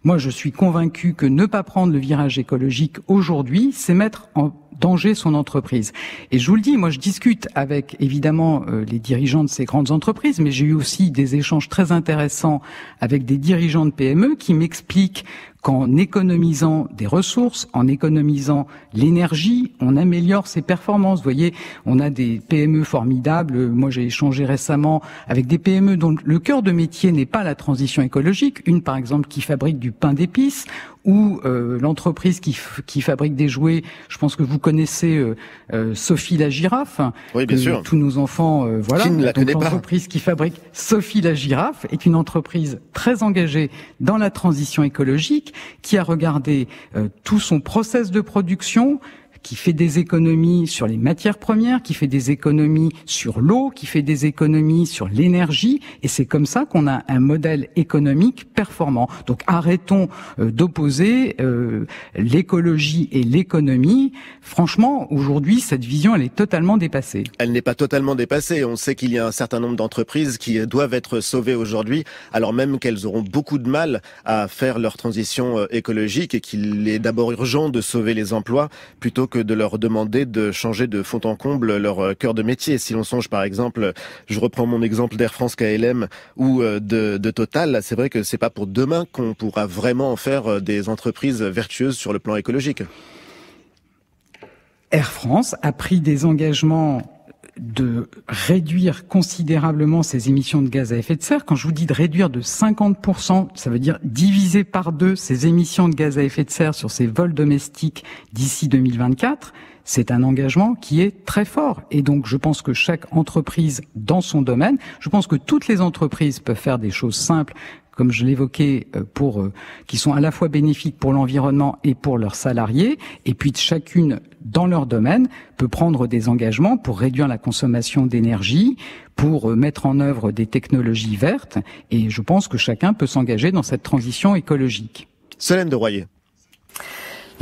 Moi, je suis convaincu que ne pas prendre le virage écologique aujourd'hui, c'est mettre en danger son entreprise. Et je vous le dis, moi je discute avec évidemment euh, les dirigeants de ces grandes entreprises, mais j'ai eu aussi des échanges très intéressants avec des dirigeants de P M E qui m'expliquent qu'en économisant des ressources, en économisant l'énergie, on améliore ses performances. Vous voyez, on a des P M E formidables. Moi, j'ai échangé récemment avec des P M E dont le cœur de métier n'est pas la transition écologique. Une, par exemple, qui fabrique du pain d'épices, ou euh, l'entreprise qui, qui fabrique des jouets. Je pense que vous connaissez euh, euh, Sophie la girafe. Oui, bien sûr. Tous nos enfants, euh, voilà. Qui ne la connaît pas. L'entreprise qui fabrique Sophie la girafe est une entreprise très engagée dans la transition écologique, qui a regardé euh, tout son process de production, qui fait des économies sur les matières premières, qui fait des économies sur l'eau, qui fait des économies sur l'énergie, et c'est comme ça qu'on a un modèle économique performant. Donc arrêtons euh, d'opposer euh, l'écologie et l'économie. Franchement, aujourd'hui, cette vision, elle est totalement dépassée. Elle n'est pas totalement dépassée. On sait qu'il y a un certain nombre d'entreprises qui doivent être sauvées aujourd'hui, alors même qu'elles auront beaucoup de mal à faire leur transition écologique, et qu'il est d'abord urgent de sauver les emplois plutôt que que de leur demander de changer de fond en comble leur cœur de métier. Si l'on songe par exemple, je reprends mon exemple d'Air France, K L M ou de, de Total, c'est vrai que c'est pas pour demain qu'on pourra vraiment en faire des entreprises vertueuses sur le plan écologique. Air France a pris des engagements de réduire considérablement ses émissions de gaz à effet de serre. Quand je vous dis de réduire de cinquante pour cent, ça veut dire diviser par deux ses émissions de gaz à effet de serre sur ses vols domestiques d'ici deux mille vingt-quatre, c'est un engagement qui est très fort. Et donc, je pense que chaque entreprise dans son domaine, je pense que toutes les entreprises peuvent faire des choses simples, comme je l'évoquais, pour qui sont à la fois bénéfiques pour l'environnement et pour leurs salariés, et puis chacune dans leur domaine peut prendre des engagements pour réduire la consommation d'énergie, pour mettre en œuvre des technologies vertes, et je pense que chacun peut s'engager dans cette transition écologique. Solène de Royer.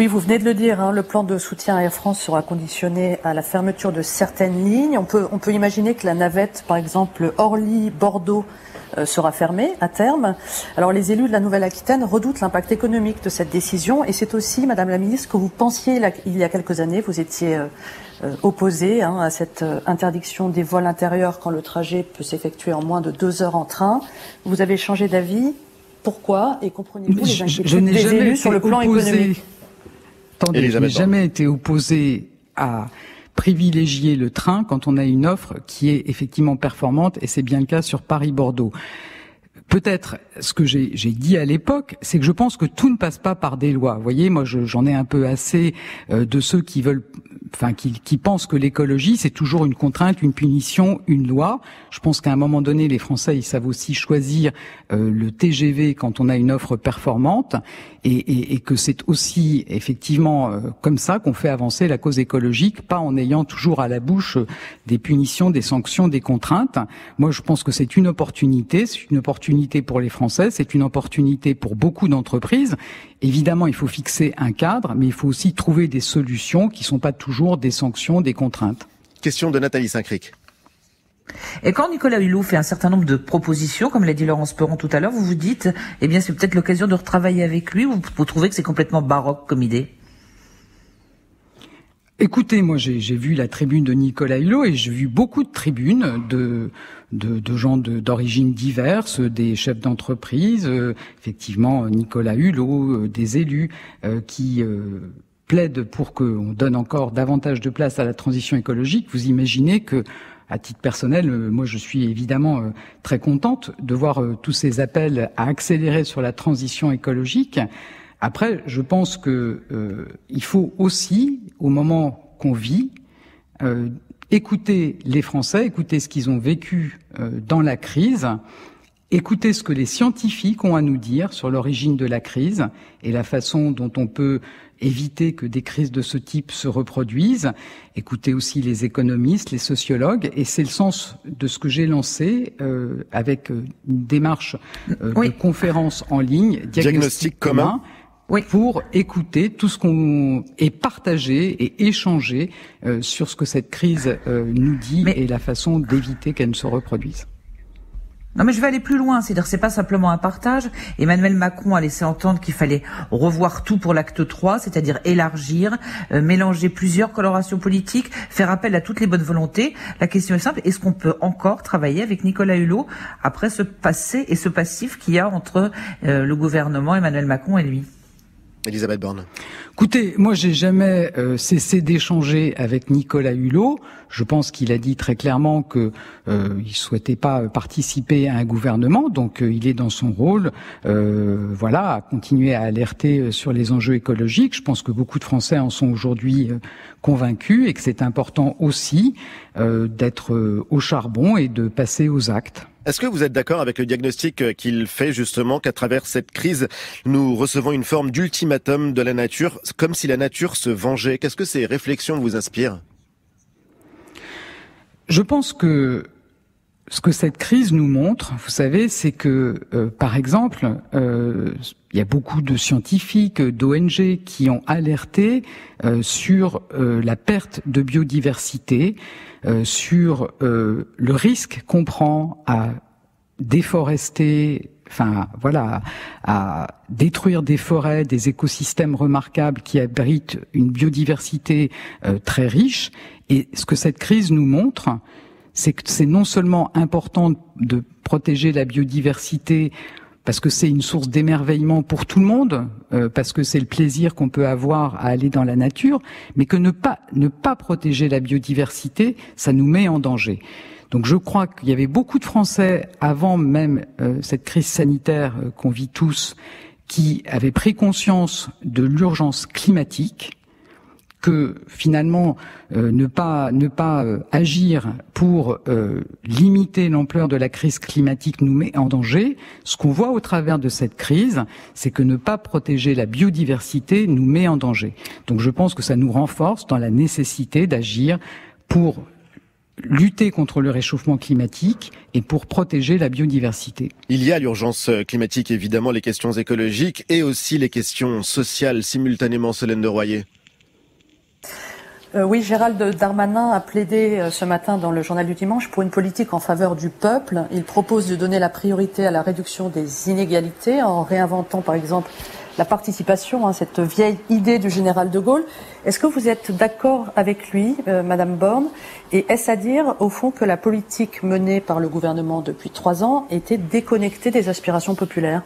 Oui, vous venez de le dire, hein, le plan de soutien à Air France sera conditionné à la fermeture de certaines lignes. On peut, on peut imaginer que la navette, par exemple, Orly, Bordeaux, euh, sera fermée à terme. Alors les élus de la Nouvelle-Aquitaine redoutent l'impact économique de cette décision. Et c'est aussi, Madame la Ministre, que vous pensiez là, il y a quelques années, vous étiez euh, euh, opposée hein, à cette euh, interdiction des vols intérieurs quand le trajet peut s'effectuer en moins de deux heures en train. Vous avez changé d'avis. Pourquoi? Et comprenez-vous les inquiétudes des élus sur le plan économique? Attendez, je n'ai jamais été opposé à privilégier le train quand on a une offre qui est effectivement performante, et c'est bien le cas sur Paris-Bordeaux. Peut-être, ce que j'ai dit à l'époque, c'est que je pense que tout ne passe pas par des lois. Vous voyez, moi, je, j'en ai un peu assez euh, de ceux qui veulent, enfin, qui, qui pensent que l'écologie, c'est toujours une contrainte, une punition, une loi. Je pense qu'à un moment donné, les Français, ils savent aussi choisir euh, le T G V quand on a une offre performante, et, et, et que c'est aussi effectivement euh, comme ça qu'on fait avancer la cause écologique, pas en ayant toujours à la bouche des punitions, des sanctions, des contraintes. Moi, je pense que c'est une opportunité, c'est une opportunité pour les Français, c'est une opportunité pour beaucoup d'entreprises. Évidemment, il faut fixer un cadre, mais il faut aussi trouver des solutions qui ne sont pas toujours des sanctions, des contraintes. Question de Nathalie Saint-Cricq. Et quand Nicolas Hulot fait un certain nombre de propositions, comme l'a dit Laurence Peuron tout à l'heure, vous vous dites, eh bien, c'est peut-être l'occasion de retravailler avec lui, ou vous trouvez que c'est complètement baroque comme idée ? Écoutez, moi j'ai vu la tribune de Nicolas Hulot et j'ai vu beaucoup de tribunes de, de, de gens d'origines diverses, des chefs d'entreprise, euh, effectivement Nicolas Hulot, euh, des élus euh, qui euh, plaident pour qu'on donne encore davantage de place à la transition écologique. Vous imaginez que, à titre personnel, euh, moi je suis évidemment euh, très contente de voir euh, tous ces appels à accélérer sur la transition écologique. Après, je pense que euh, il faut aussi, au moment qu'on vit, euh, écouter les Français, écouter ce qu'ils ont vécu euh, dans la crise, écouter ce que les scientifiques ont à nous dire sur l'origine de la crise et la façon dont on peut éviter que des crises de ce type se reproduisent, écouter aussi les économistes, les sociologues, et c'est le sens de ce que j'ai lancé euh, avec une démarche euh, oui. de conférence en ligne, diagnostic, diagnostic commun, commun. Oui. Pour écouter tout ce qu'on est partagé et échanger euh, sur ce que cette crise euh, nous dit. Mais... et la façon d'éviter qu'elle ne se reproduise. Non mais je vais aller plus loin, c'est-à-dire que c'est pas simplement un partage. Emmanuel Macron a laissé entendre qu'il fallait revoir tout pour l'acte trois, c'est-à-dire élargir, euh, mélanger plusieurs colorations politiques, faire appel à toutes les bonnes volontés. La question est simple, est-ce qu'on peut encore travailler avec Nicolas Hulot après ce passé et ce passif qu'il y a entre euh, le gouvernement, Emmanuel Macron et lui ? Elisabeth Borne. Écoutez, moi j'ai jamais euh, cessé d'échanger avec Nicolas Hulot. Je pense qu'il a dit très clairement que euh, il souhaitait pas participer à un gouvernement, donc euh, il est dans son rôle, euh, voilà, à continuer à alerter sur les enjeux écologiques. Je pense que beaucoup de Français en sont aujourd'hui euh, convaincus et que c'est important aussi euh, d'être euh, au charbon et de passer aux actes. Est-ce que vous êtes d'accord avec le diagnostic qu'il fait justement qu'à travers cette crise, nous recevons une forme d'ultimatum de la nature, comme si la nature se vengeait? Qu'est-ce que ces réflexions vous inspirent? Je pense que ce que cette crise nous montre, vous savez, c'est que, euh, par exemple, euh, il y a beaucoup de scientifiques, d'O N G qui ont alerté euh, sur euh, la perte de biodiversité, euh, sur euh, le risque qu'on prend à déforester, enfin voilà, à détruire des forêts, des écosystèmes remarquables qui abritent une biodiversité euh, très riche. Et ce que cette crise nous montre, c'est que c'est non seulement important de protéger la biodiversité parce que c'est une source d'émerveillement pour tout le monde, euh, parce que c'est le plaisir qu'on peut avoir à aller dans la nature, mais que ne pas ne pas protéger la biodiversité, ça nous met en danger. Donc je crois qu'il y avait beaucoup de Français, avant même euh, cette crise sanitaire euh, qu'on vit tous, qui avaient pris conscience de l'urgence climatique, que finalement euh, ne pas ne pas euh, agir pour euh, limiter l'ampleur de la crise climatique nous met en danger. Ce qu'on voit au travers de cette crise, c'est que ne pas protéger la biodiversité nous met en danger. Donc je pense que ça nous renforce dans la nécessité d'agir pour lutter contre le réchauffement climatique et pour protéger la biodiversité. Il y a l'urgence climatique, évidemment, les questions écologiques et aussi les questions sociales simultanément, Solène de Royer. Euh, oui, Gérald Darmanin a plaidé euh, ce matin dans le journal du dimanche pour une politique en faveur du peuple. Il propose de donner la priorité à la réduction des inégalités en réinventant par exemple la participation, hein, cette vieille idée du général de Gaulle. Est-ce que vous êtes d'accord avec lui, euh, Madame Borne? Et est-ce à dire au fond que la politique menée par le gouvernement depuis trois ans était déconnectée des aspirations populaires?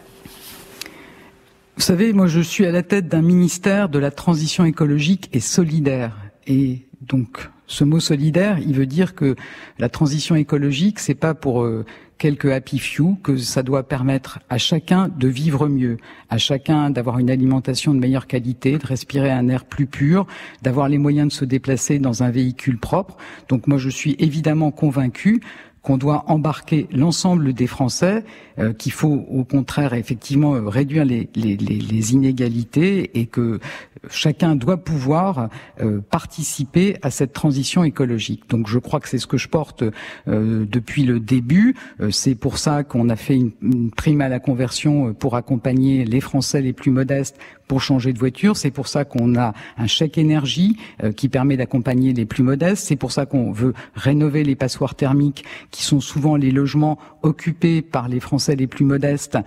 Vous savez, moi je suis à la tête d'un ministère de la transition écologique et solidaire. Et donc, ce mot solidaire, il veut dire que la transition écologique, c'est pas pour euh, quelques happy few, que ça doit permettre à chacun de vivre mieux, à chacun d'avoir une alimentation de meilleure qualité, de respirer un air plus pur, d'avoir les moyens de se déplacer dans un véhicule propre. Donc moi, je suis évidemment convaincu qu'on doit embarquer l'ensemble des Français, euh, qu'il faut au contraire effectivement réduire les, les, les inégalités et que chacun doit pouvoir euh, participer à cette transition écologique. Donc je crois que c'est ce que je porte euh, depuis le début. Euh, c'est pour ça qu'on a fait une, une prime à la conversion pour accompagner les Français les plus modestes pour changer de voiture. C'est pour ça qu'on a un chèque énergie euh, qui permet d'accompagner les plus modestes. C'est pour ça qu'on veut rénover les passoires thermiques qui sont souvent les logements occupés par les Français les plus modestes,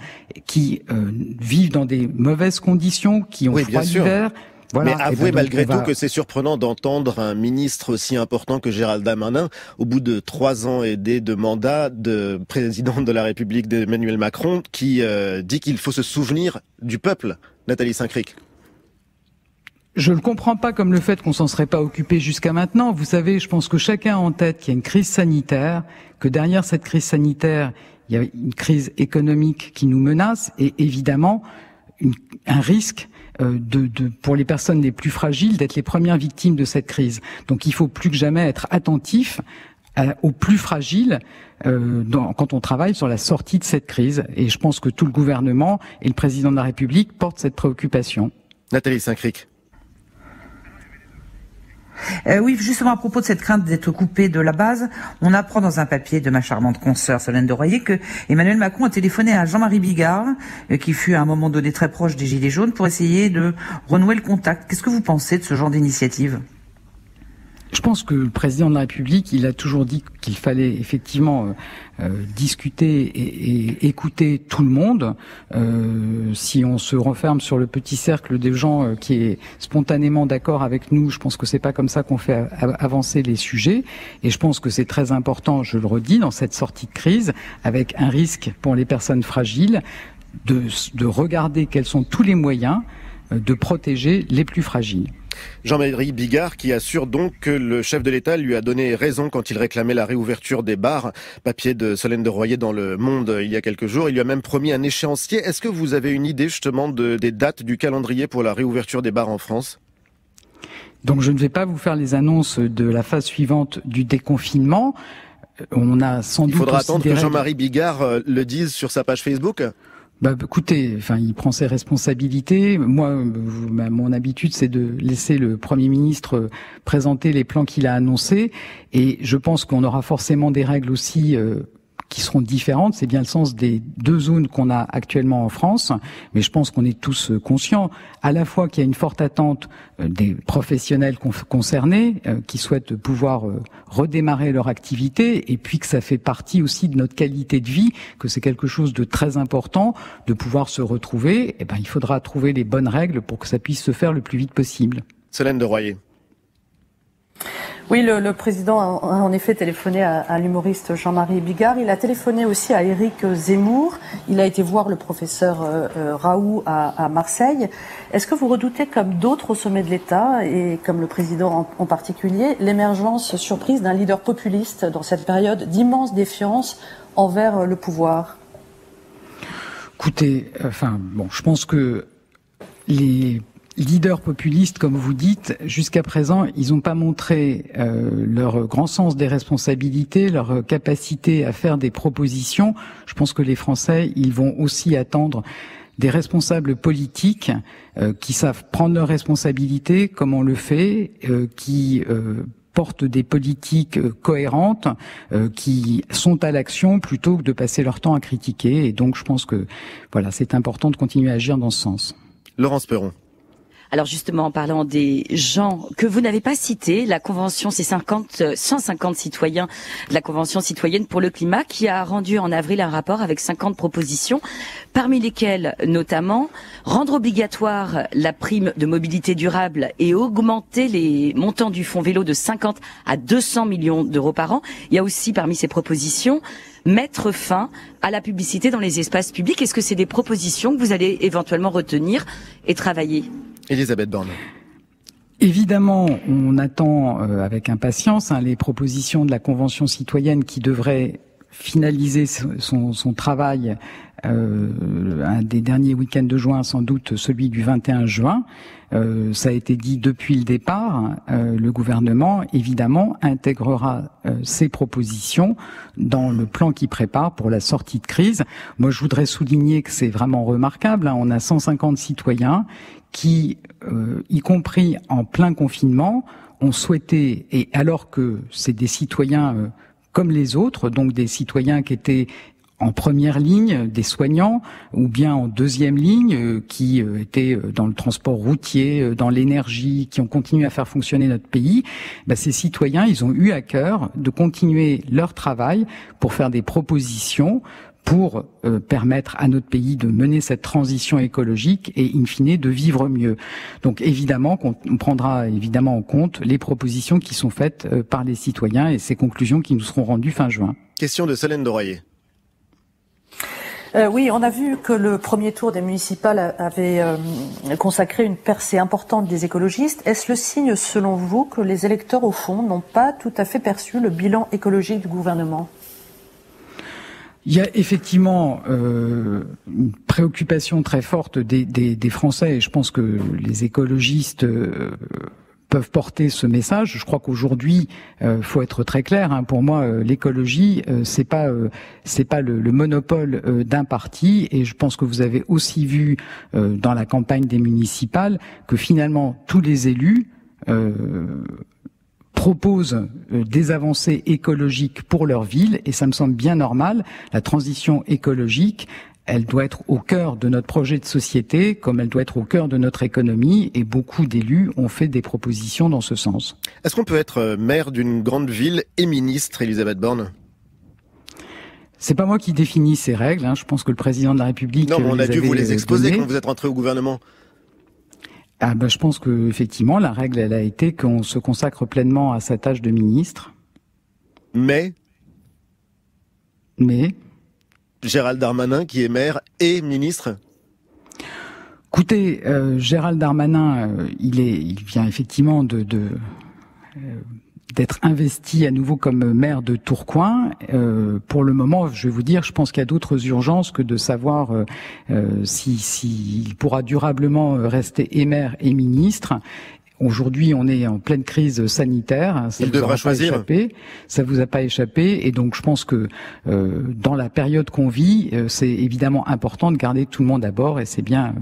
qui euh, vivent dans des mauvaises conditions, qui ont oui, froid l'hiver. Voilà. Mais avouez ben malgré tout va... que c'est surprenant d'entendre un ministre aussi important que Gérald Darmanin, au bout de trois ans et des deux mandats de président de la République d'Emmanuel Macron, qui euh, dit qu'il faut se souvenir du peuple. Nathalie Saint-Cricq. Je le comprends pas comme le fait qu'on s'en serait pas occupé jusqu'à maintenant. Vous savez, je pense que chacun a en tête qu'il y a une crise sanitaire, que derrière cette crise sanitaire, il y a une crise économique qui nous menace et évidemment une, un risque De, de, pour les personnes les plus fragiles d'être les premières victimes de cette crise. Donc il faut plus que jamais être attentif à, aux plus fragiles euh, dans, quand on travaille sur la sortie de cette crise. Et je pense que tout le gouvernement et le président de la République portent cette préoccupation. Nathalie Saint-Cricq. Euh, oui, justement, à propos de cette crainte d'être coupé de la base, on apprend dans un papier de ma charmante consoeur Solène de Royer que Emmanuel Macron a téléphoné à Jean-Marie Bigard, euh, qui fut à un moment donné très proche des Gilets jaunes, pour essayer de renouer le contact. Qu'est-ce que vous pensez de ce genre d'initiative ? Je pense que le président de la République, il a toujours dit qu'il fallait effectivement euh, discuter et, et écouter tout le monde. Euh, si on se renferme sur le petit cercle des gens euh, qui est spontanément d'accord avec nous, je pense que c'est pas comme ça qu'on fait avancer les sujets. Et je pense que c'est très important, je le redis, dans cette sortie de crise, avec un risque pour les personnes fragiles, de, de regarder quels sont tous les moyens de protéger les plus fragiles. Jean-Marie Bigard qui assure donc que le chef de l'État lui a donné raison quand il réclamait la réouverture des bars. Papier de Solène de Royer dans Le Monde il y a quelques jours. Il lui a même promis un échéancier. Est-ce que vous avez une idée justement de, des dates du calendrier pour la réouverture des bars en France ? Donc je ne vais pas vous faire les annonces de la phase suivante du déconfinement. On a sans doute. Il faudra attendre que Jean-Marie Bigard le dise sur sa page Facebook ? Bah, écoutez, enfin, il prend ses responsabilités. Moi, mon habitude, c'est de laisser le Premier ministre présenter les plans qu'il a annoncés. Et je pense qu'on aura forcément des règles aussi euh, qui seront différentes. C'est bien le sens des deux zones qu'on a actuellement en France. Mais je pense qu'on est tous conscients, à la fois qu'il y a une forte attente des professionnels concernés, euh, qui souhaitent pouvoir euh, redémarrer leur activité, et puis que ça fait partie aussi de notre qualité de vie, que c'est quelque chose de très important de pouvoir se retrouver. Et ben, il faudra trouver les bonnes règles pour que ça puisse se faire le plus vite possible. Solène de Royer. Oui, le, le président a en effet téléphoné à, à l'humoriste Jean-Marie Bigard. Il a téléphoné aussi à Éric Zemmour. Il a été voir le professeur euh, Raoult à, à Marseille. Est-ce que vous redoutez, comme d'autres au sommet de l'État, et comme le président en, en particulier, l'émergence surprise d'un leader populiste dans cette période d'immense défiance envers le pouvoir? Écoutez, enfin, bon, je pense que les... leaders populistes, comme vous dites, jusqu'à présent, ils n'ont pas montré euh, leur grand sens des responsabilités, leur capacité à faire des propositions. Je pense que les Français, ils vont aussi attendre des responsables politiques euh, qui savent prendre leurs responsabilités, comme on le fait, euh, qui... Euh, portent des politiques cohérentes euh, qui sont à l'action plutôt que de passer leur temps à critiquer. Et donc, je pense que voilà, c'est important de continuer à agir dans ce sens. Laurence Peuron. Alors justement, en parlant des gens que vous n'avez pas cités, la Convention, c'est cinquante, cent cinquante citoyens de la Convention citoyenne pour le climat qui a rendu en avril un rapport avec cinquante propositions, parmi lesquelles notamment rendre obligatoire la prime de mobilité durable et augmenter les montants du fonds vélo de cinquante à deux cents millions d'euros par an. Il y a aussi parmi ces propositions mettre fin à la publicité dans les espaces publics. Est-ce que c'est des propositions que vous allez éventuellement retenir et travailler ? Elisabeth Borne. Évidemment, on attend avec impatience hein, les propositions de la Convention citoyenne qui devrait finaliser son, son travail euh, un des derniers week-ends de juin, sans doute celui du vingt et un juin. Euh, ça a été dit depuis le départ, euh, le gouvernement évidemment intégrera euh, ces propositions dans le plan qu'il prépare pour la sortie de crise. Moi je voudrais souligner que c'est vraiment remarquable, hein. On a cent cinquante citoyens qui, euh, y compris en plein confinement, ont souhaité, et alors que c'est des citoyens euh, comme les autres, donc des citoyens qui étaient en première ligne, des soignants, ou bien en deuxième ligne, qui étaient dans le transport routier, dans l'énergie, qui ont continué à faire fonctionner notre pays, ben ces citoyens, ils ont eu à cœur de continuer leur travail pour faire des propositions pour euh, permettre à notre pays de mener cette transition écologique et, in fine, de vivre mieux. Donc, évidemment, qu'on prendra évidemment en compte les propositions qui sont faites euh, par les citoyens et ces conclusions qui nous seront rendues fin juin. Question de Solène de Royer. Euh, oui, on a vu que le premier tour des municipales avait euh, consacré une percée importante des écologistes. Est-ce le signe, selon vous, que les électeurs, au fond, n'ont pas tout à fait perçu le bilan écologique du gouvernement ? Il y a effectivement euh, une préoccupation très forte des, des, des Français, et je pense que les écologistes euh, peuvent porter ce message. Je crois qu'aujourd'hui, euh, faut être très clair. Hein, pour moi, euh, l'écologie, euh, c'est pas, euh, c'est pas le, le monopole euh, d'un parti. Et je pense que vous avez aussi vu euh, dans la campagne des municipales que finalement tous les élus Euh, proposent des avancées écologiques pour leur ville, et ça me semble bien normal. La transition écologique, elle doit être au cœur de notre projet de société, comme elle doit être au cœur de notre économie, et beaucoup d'élus ont fait des propositions dans ce sens. Est-ce qu'on peut être maire d'une grande ville et ministre, Elisabeth Borne ? C'est pas moi qui définis ces règles, hein. Je pense que le président de la République... Non, mais on a dû vous les exposer donné. Quand vous êtes rentré au gouvernement. Ah ben, je pense que effectivement la règle, elle a été qu'on se consacre pleinement à sa tâche de ministre. Mais Mais Gérald Darmanin, qui est maire et ministre. Écoutez, euh, Gérald Darmanin, euh, il est, il vient effectivement de... de euh, d'être investi à nouveau comme maire de Tourcoing. Euh, pour le moment, je vais vous dire, je pense qu'il y a d'autres urgences que de savoir euh, si, si il pourra durablement rester et maire et ministre. Aujourd'hui, on est en pleine crise sanitaire. Ça il devra choisir. Échappé. Ça vous a pas échappé, et donc je pense que euh, dans la période qu'on vit, euh, c'est évidemment important de garder tout le monde à bord, et c'est bien, euh,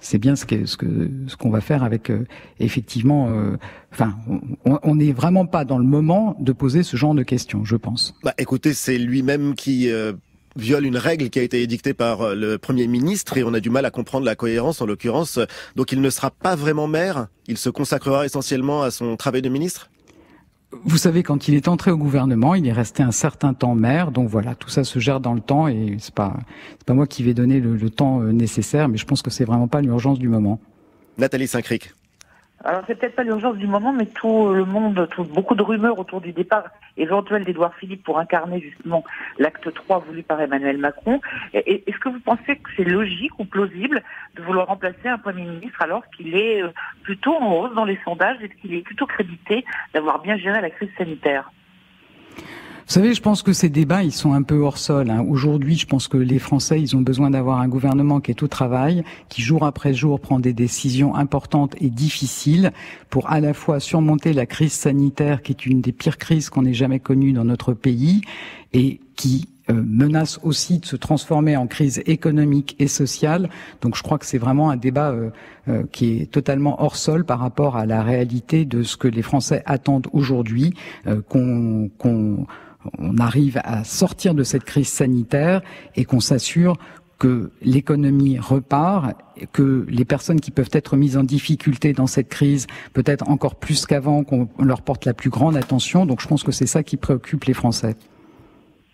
c'est bien ce que ce que ce qu'on va faire avec euh, effectivement. Euh, enfin, on n'est vraiment pas dans le moment de poser ce genre de questions, je pense. Bah, écoutez, c'est lui-même qui euh, viole une règle qui a été édictée par le Premier ministre, et on a du mal à comprendre la cohérence en l'occurrence. Donc il ne sera pas vraiment maire, il se consacrera essentiellement à son travail de ministre. Vous savez, quand il est entré au gouvernement, il est resté un certain temps maire, donc voilà, tout ça se gère dans le temps, et c'est pas, c'est pas moi qui vais donner le, le temps nécessaire, mais je pense que c'est vraiment pas l'urgence du moment. Nathalie Saint-Cricq. Alors c'est peut-être pas l'urgence du moment, mais tout le monde, tout, beaucoup de rumeurs autour du départ éventuel d'Édouard Philippe pour incarner justement l'acte trois voulu par Emmanuel Macron. Et, est-ce que vous pensez que c'est logique ou plausible de vouloir remplacer un Premier ministre alors qu'il est plutôt en hausse dans les sondages et qu'il est plutôt crédité d'avoir bien géré la crise sanitaire ? Vous savez, je pense que ces débats, ils sont un peu hors sol. Hein. Aujourd'hui, je pense que les Français, ils ont besoin d'avoir un gouvernement qui est au travail, qui jour après jour prend des décisions importantes et difficiles pour à la fois surmonter la crise sanitaire, qui est une des pires crises qu'on ait jamais connue dans notre pays, et qui euh, menace aussi de se transformer en crise économique et sociale. Donc je crois que c'est vraiment un débat euh, euh, qui est totalement hors sol par rapport à la réalité de ce que les Français attendent aujourd'hui, euh, qu'on... qu'on on arrive à sortir de cette crise sanitaire et qu'on s'assure que l'économie repart, que les personnes qui peuvent être mises en difficulté dans cette crise, peut-être encore plus qu'avant, qu'on leur porte la plus grande attention. Donc je pense que c'est ça qui préoccupe les Français.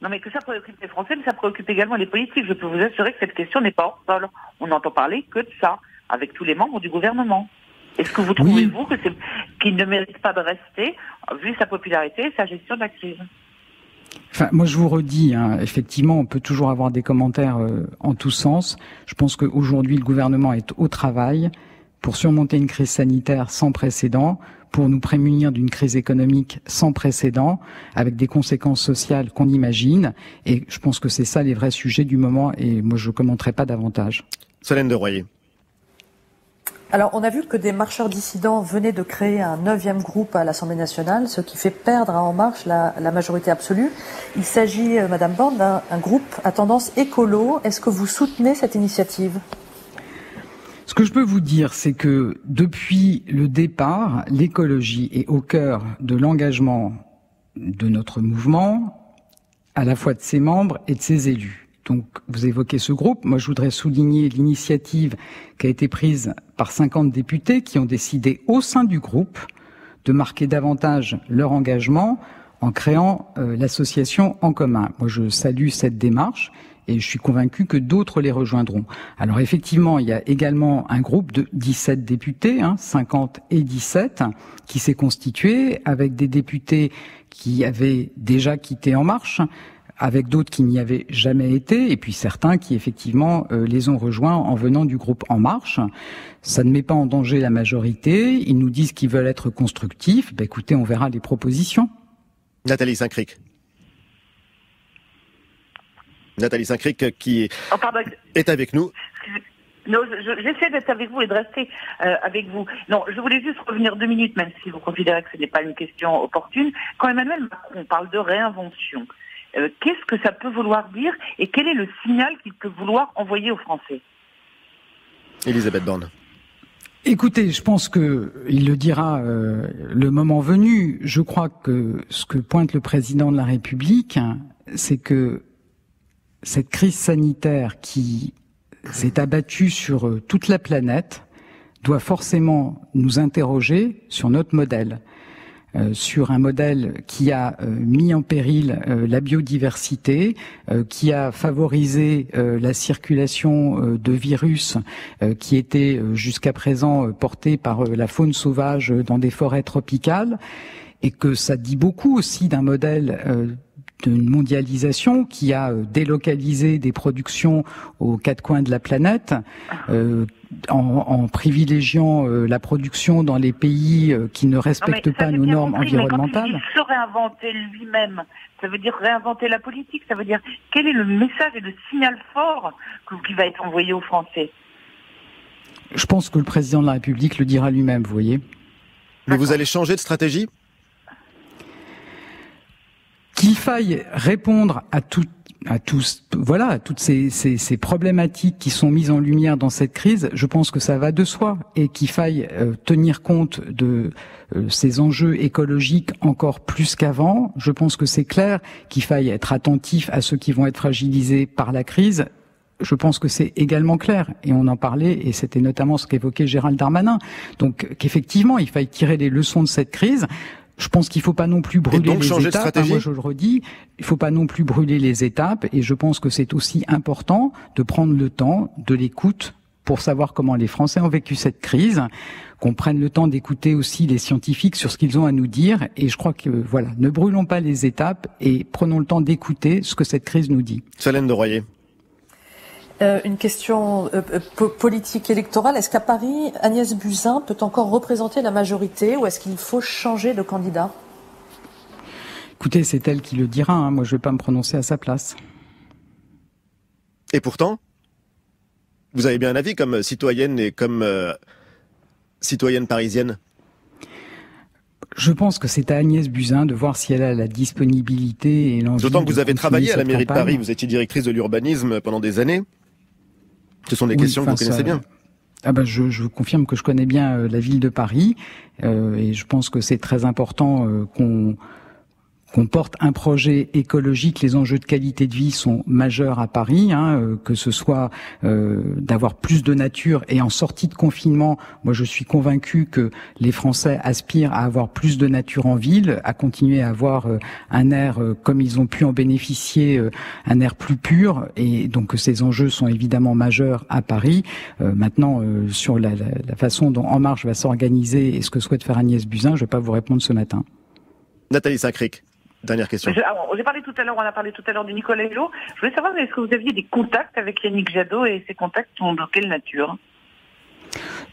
Non, mais que ça préoccupe les Français, mais ça préoccupe également les politiques. Je peux vous assurer que cette question n'est pas hors sol. On n'entend parler que de ça, avec tous les membres du gouvernement. Est-ce que vous trouvez, oui. vous, que c'est, qu'il ne mérite pas de rester, vu sa popularité et sa gestion de la crise ? Enfin, moi je vous redis, hein, effectivement on peut toujours avoir des commentaires euh, en tous sens. Je pense qu'aujourd'hui le gouvernement est au travail pour surmonter une crise sanitaire sans précédent, pour nous prémunir d'une crise économique sans précédent, avec des conséquences sociales qu'on imagine, et je pense que c'est ça les vrais sujets du moment, et moi je ne commenterai pas davantage. Solène de Royer. Alors, on a vu que des marcheurs dissidents venaient de créer un neuvième groupe à l'Assemblée nationale, ce qui fait perdre à En Marche la, la majorité absolue. Il s'agit, euh, Madame Borne, d'un un groupe à tendance écolo. Est-ce que vous soutenez cette initiative ? Ce que je peux vous dire, c'est que depuis le départ, l'écologie est au cœur de l'engagement de notre mouvement, à la fois de ses membres et de ses élus. Donc, vous évoquez ce groupe. Moi, je voudrais souligner l'initiative qui a été prise par cinquante députés qui ont décidé au sein du groupe de marquer davantage leur engagement en créant euh, l'association En Commun. Moi, je salue cette démarche et je suis convaincu que d'autres les rejoindront. Alors, effectivement, il y a également un groupe de dix-sept députés, hein, cinquante et dix-sept, qui s'est constitué avec des députés qui avaient déjà quitté En Marche, avec d'autres qui n'y avaient jamais été, et puis certains qui, effectivement, euh, les ont rejoints en venant du groupe En Marche. Ça ne met pas en danger la majorité. Ils nous disent qu'ils veulent être constructifs. Ben, écoutez, on verra les propositions. Nathalie Saint-Cricq. Nathalie Saint-Cricq qui oh, pardon. est avec nous. Non, je, j'essaie d'être avec vous et de rester euh, avec vous. Non, je voulais juste revenir deux minutes, même si vous considérez que ce n'est pas une question opportune. Quand Emmanuel Macron parle de réinvention, Euh, qu'est-ce que ça peut vouloir dire et quel est le signal qu'il peut vouloir envoyer aux Français ? Elisabeth Borne. Écoutez, je pense que il le dira euh, le moment venu. Je crois que ce que pointe le président de la République, c'est que cette crise sanitaire qui s'est abattue sur toute la planète doit forcément nous interroger sur notre modèle, euh, sur un modèle qui a euh, mis en péril euh, la biodiversité, euh, qui a favorisé euh, la circulation euh, de virus euh, qui était euh, jusqu'à présent euh, porté par euh, la faune sauvage euh, dans des forêts tropicales, et que ça dit beaucoup aussi d'un modèle euh, d'une mondialisation qui a délocalisé des productions aux quatre coins de la planète, euh, en, en privilégiant euh, la production dans les pays euh, qui ne respectent pas nos normes compris, environnementales. Mais quand il se réinventer lui-même, ça veut dire réinventer la politique, ça veut dire quel est le message et le signal fort qui va être envoyé aux Français? Je pense que le président de la République le dira lui-même, vous voyez. Mais vous allez changer de stratégie? Qu'il faille répondre à tout, à tous, voilà, à toutes ces, ces, ces problématiques qui sont mises en lumière dans cette crise, je pense que ça va de soi, et qu'il faille euh, tenir compte de euh, ces enjeux écologiques encore plus qu'avant. Je pense que c'est clair qu'il faille être attentif à ceux qui vont être fragilisés par la crise. Je pense que c'est également clair, et on en parlait, et c'était notamment ce qu'évoquait Gérald Darmanin. Donc, qu'effectivement, il faille tirer les leçons de cette crise. Je pense qu'il ne faut pas non plus brûler les étapes. Hein, moi, je le redis, il ne faut pas non plus brûler les étapes. Et je pense que c'est aussi important de prendre le temps de l'écoute pour savoir comment les Français ont vécu cette crise, qu'on prenne le temps d'écouter aussi les scientifiques sur ce qu'ils ont à nous dire. Et je crois que, voilà, ne brûlons pas les étapes et prenons le temps d'écouter ce que cette crise nous dit. Solène de Royer. Euh, une question euh, politique électorale. Est-ce qu'à Paris, Agnès Buzyn peut encore représenter la majorité ou est-ce qu'il faut changer de candidat? Écoutez, c'est elle qui le dira. Hein. Moi, je ne vais pas me prononcer à sa place. Et pourtant, vous avez bien un avis comme citoyenne et comme euh, citoyenne parisienne? Je pense que c'est à Agnès Buzyn de voir si elle a la disponibilité et l'envie. D'autant que vous avez travaillé à la mairie de Paris, vous étiez directrice de l'urbanisme pendant des années. Ce sont des oui, questions que vous connaissez ça... bien. Ah ben je, je confirme que je connais bien la ville de Paris euh, et je pense que c'est très important euh, qu'on qu'on porte un projet écologique. Les enjeux de qualité de vie sont majeurs à Paris, hein, euh, que ce soit euh, d'avoir plus de nature, et en sortie de confinement, moi je suis convaincu que les Français aspirent à avoir plus de nature en ville, à continuer à avoir euh, un air euh, comme ils ont pu en bénéficier, euh, un air plus pur, et donc ces enjeux sont évidemment majeurs à Paris. Euh, maintenant, euh, sur la, la, la façon dont En Marche va s'organiser et ce que souhaite faire Agnès Buzyn, je ne vais pas vous répondre ce matin. Nathalie Saint-Cricq. Dernière question. Je, alors, j'ai parlé tout à l'heure, on a parlé tout à l'heure de Nicolas Hulot. Je voulais savoir, est-ce que vous aviez des contacts avec Yannick Jadot et ces contacts sont de quelle nature?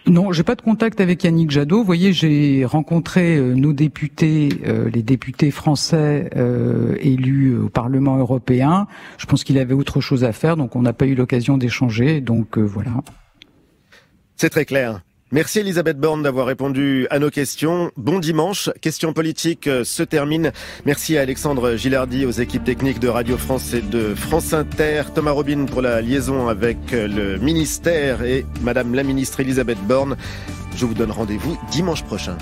Non, j'ai pas de contact avec Yannick Jadot. Vous voyez, j'ai rencontré euh, nos députés, euh, les députés français euh, élus au Parlement européen. Je pense qu'il avait autre chose à faire, donc on n'a pas eu l'occasion d'échanger. Donc euh, voilà. C'est très clair. Merci Elisabeth Borne d'avoir répondu à nos questions. Bon dimanche. Questions politiques se terminent. Merci à Alexandre Gilardi, aux équipes techniques de Radio France et de France Inter. Thomas Robin pour la liaison avec le ministère et Madame la ministre Elisabeth Borne. Je vous donne rendez-vous dimanche prochain.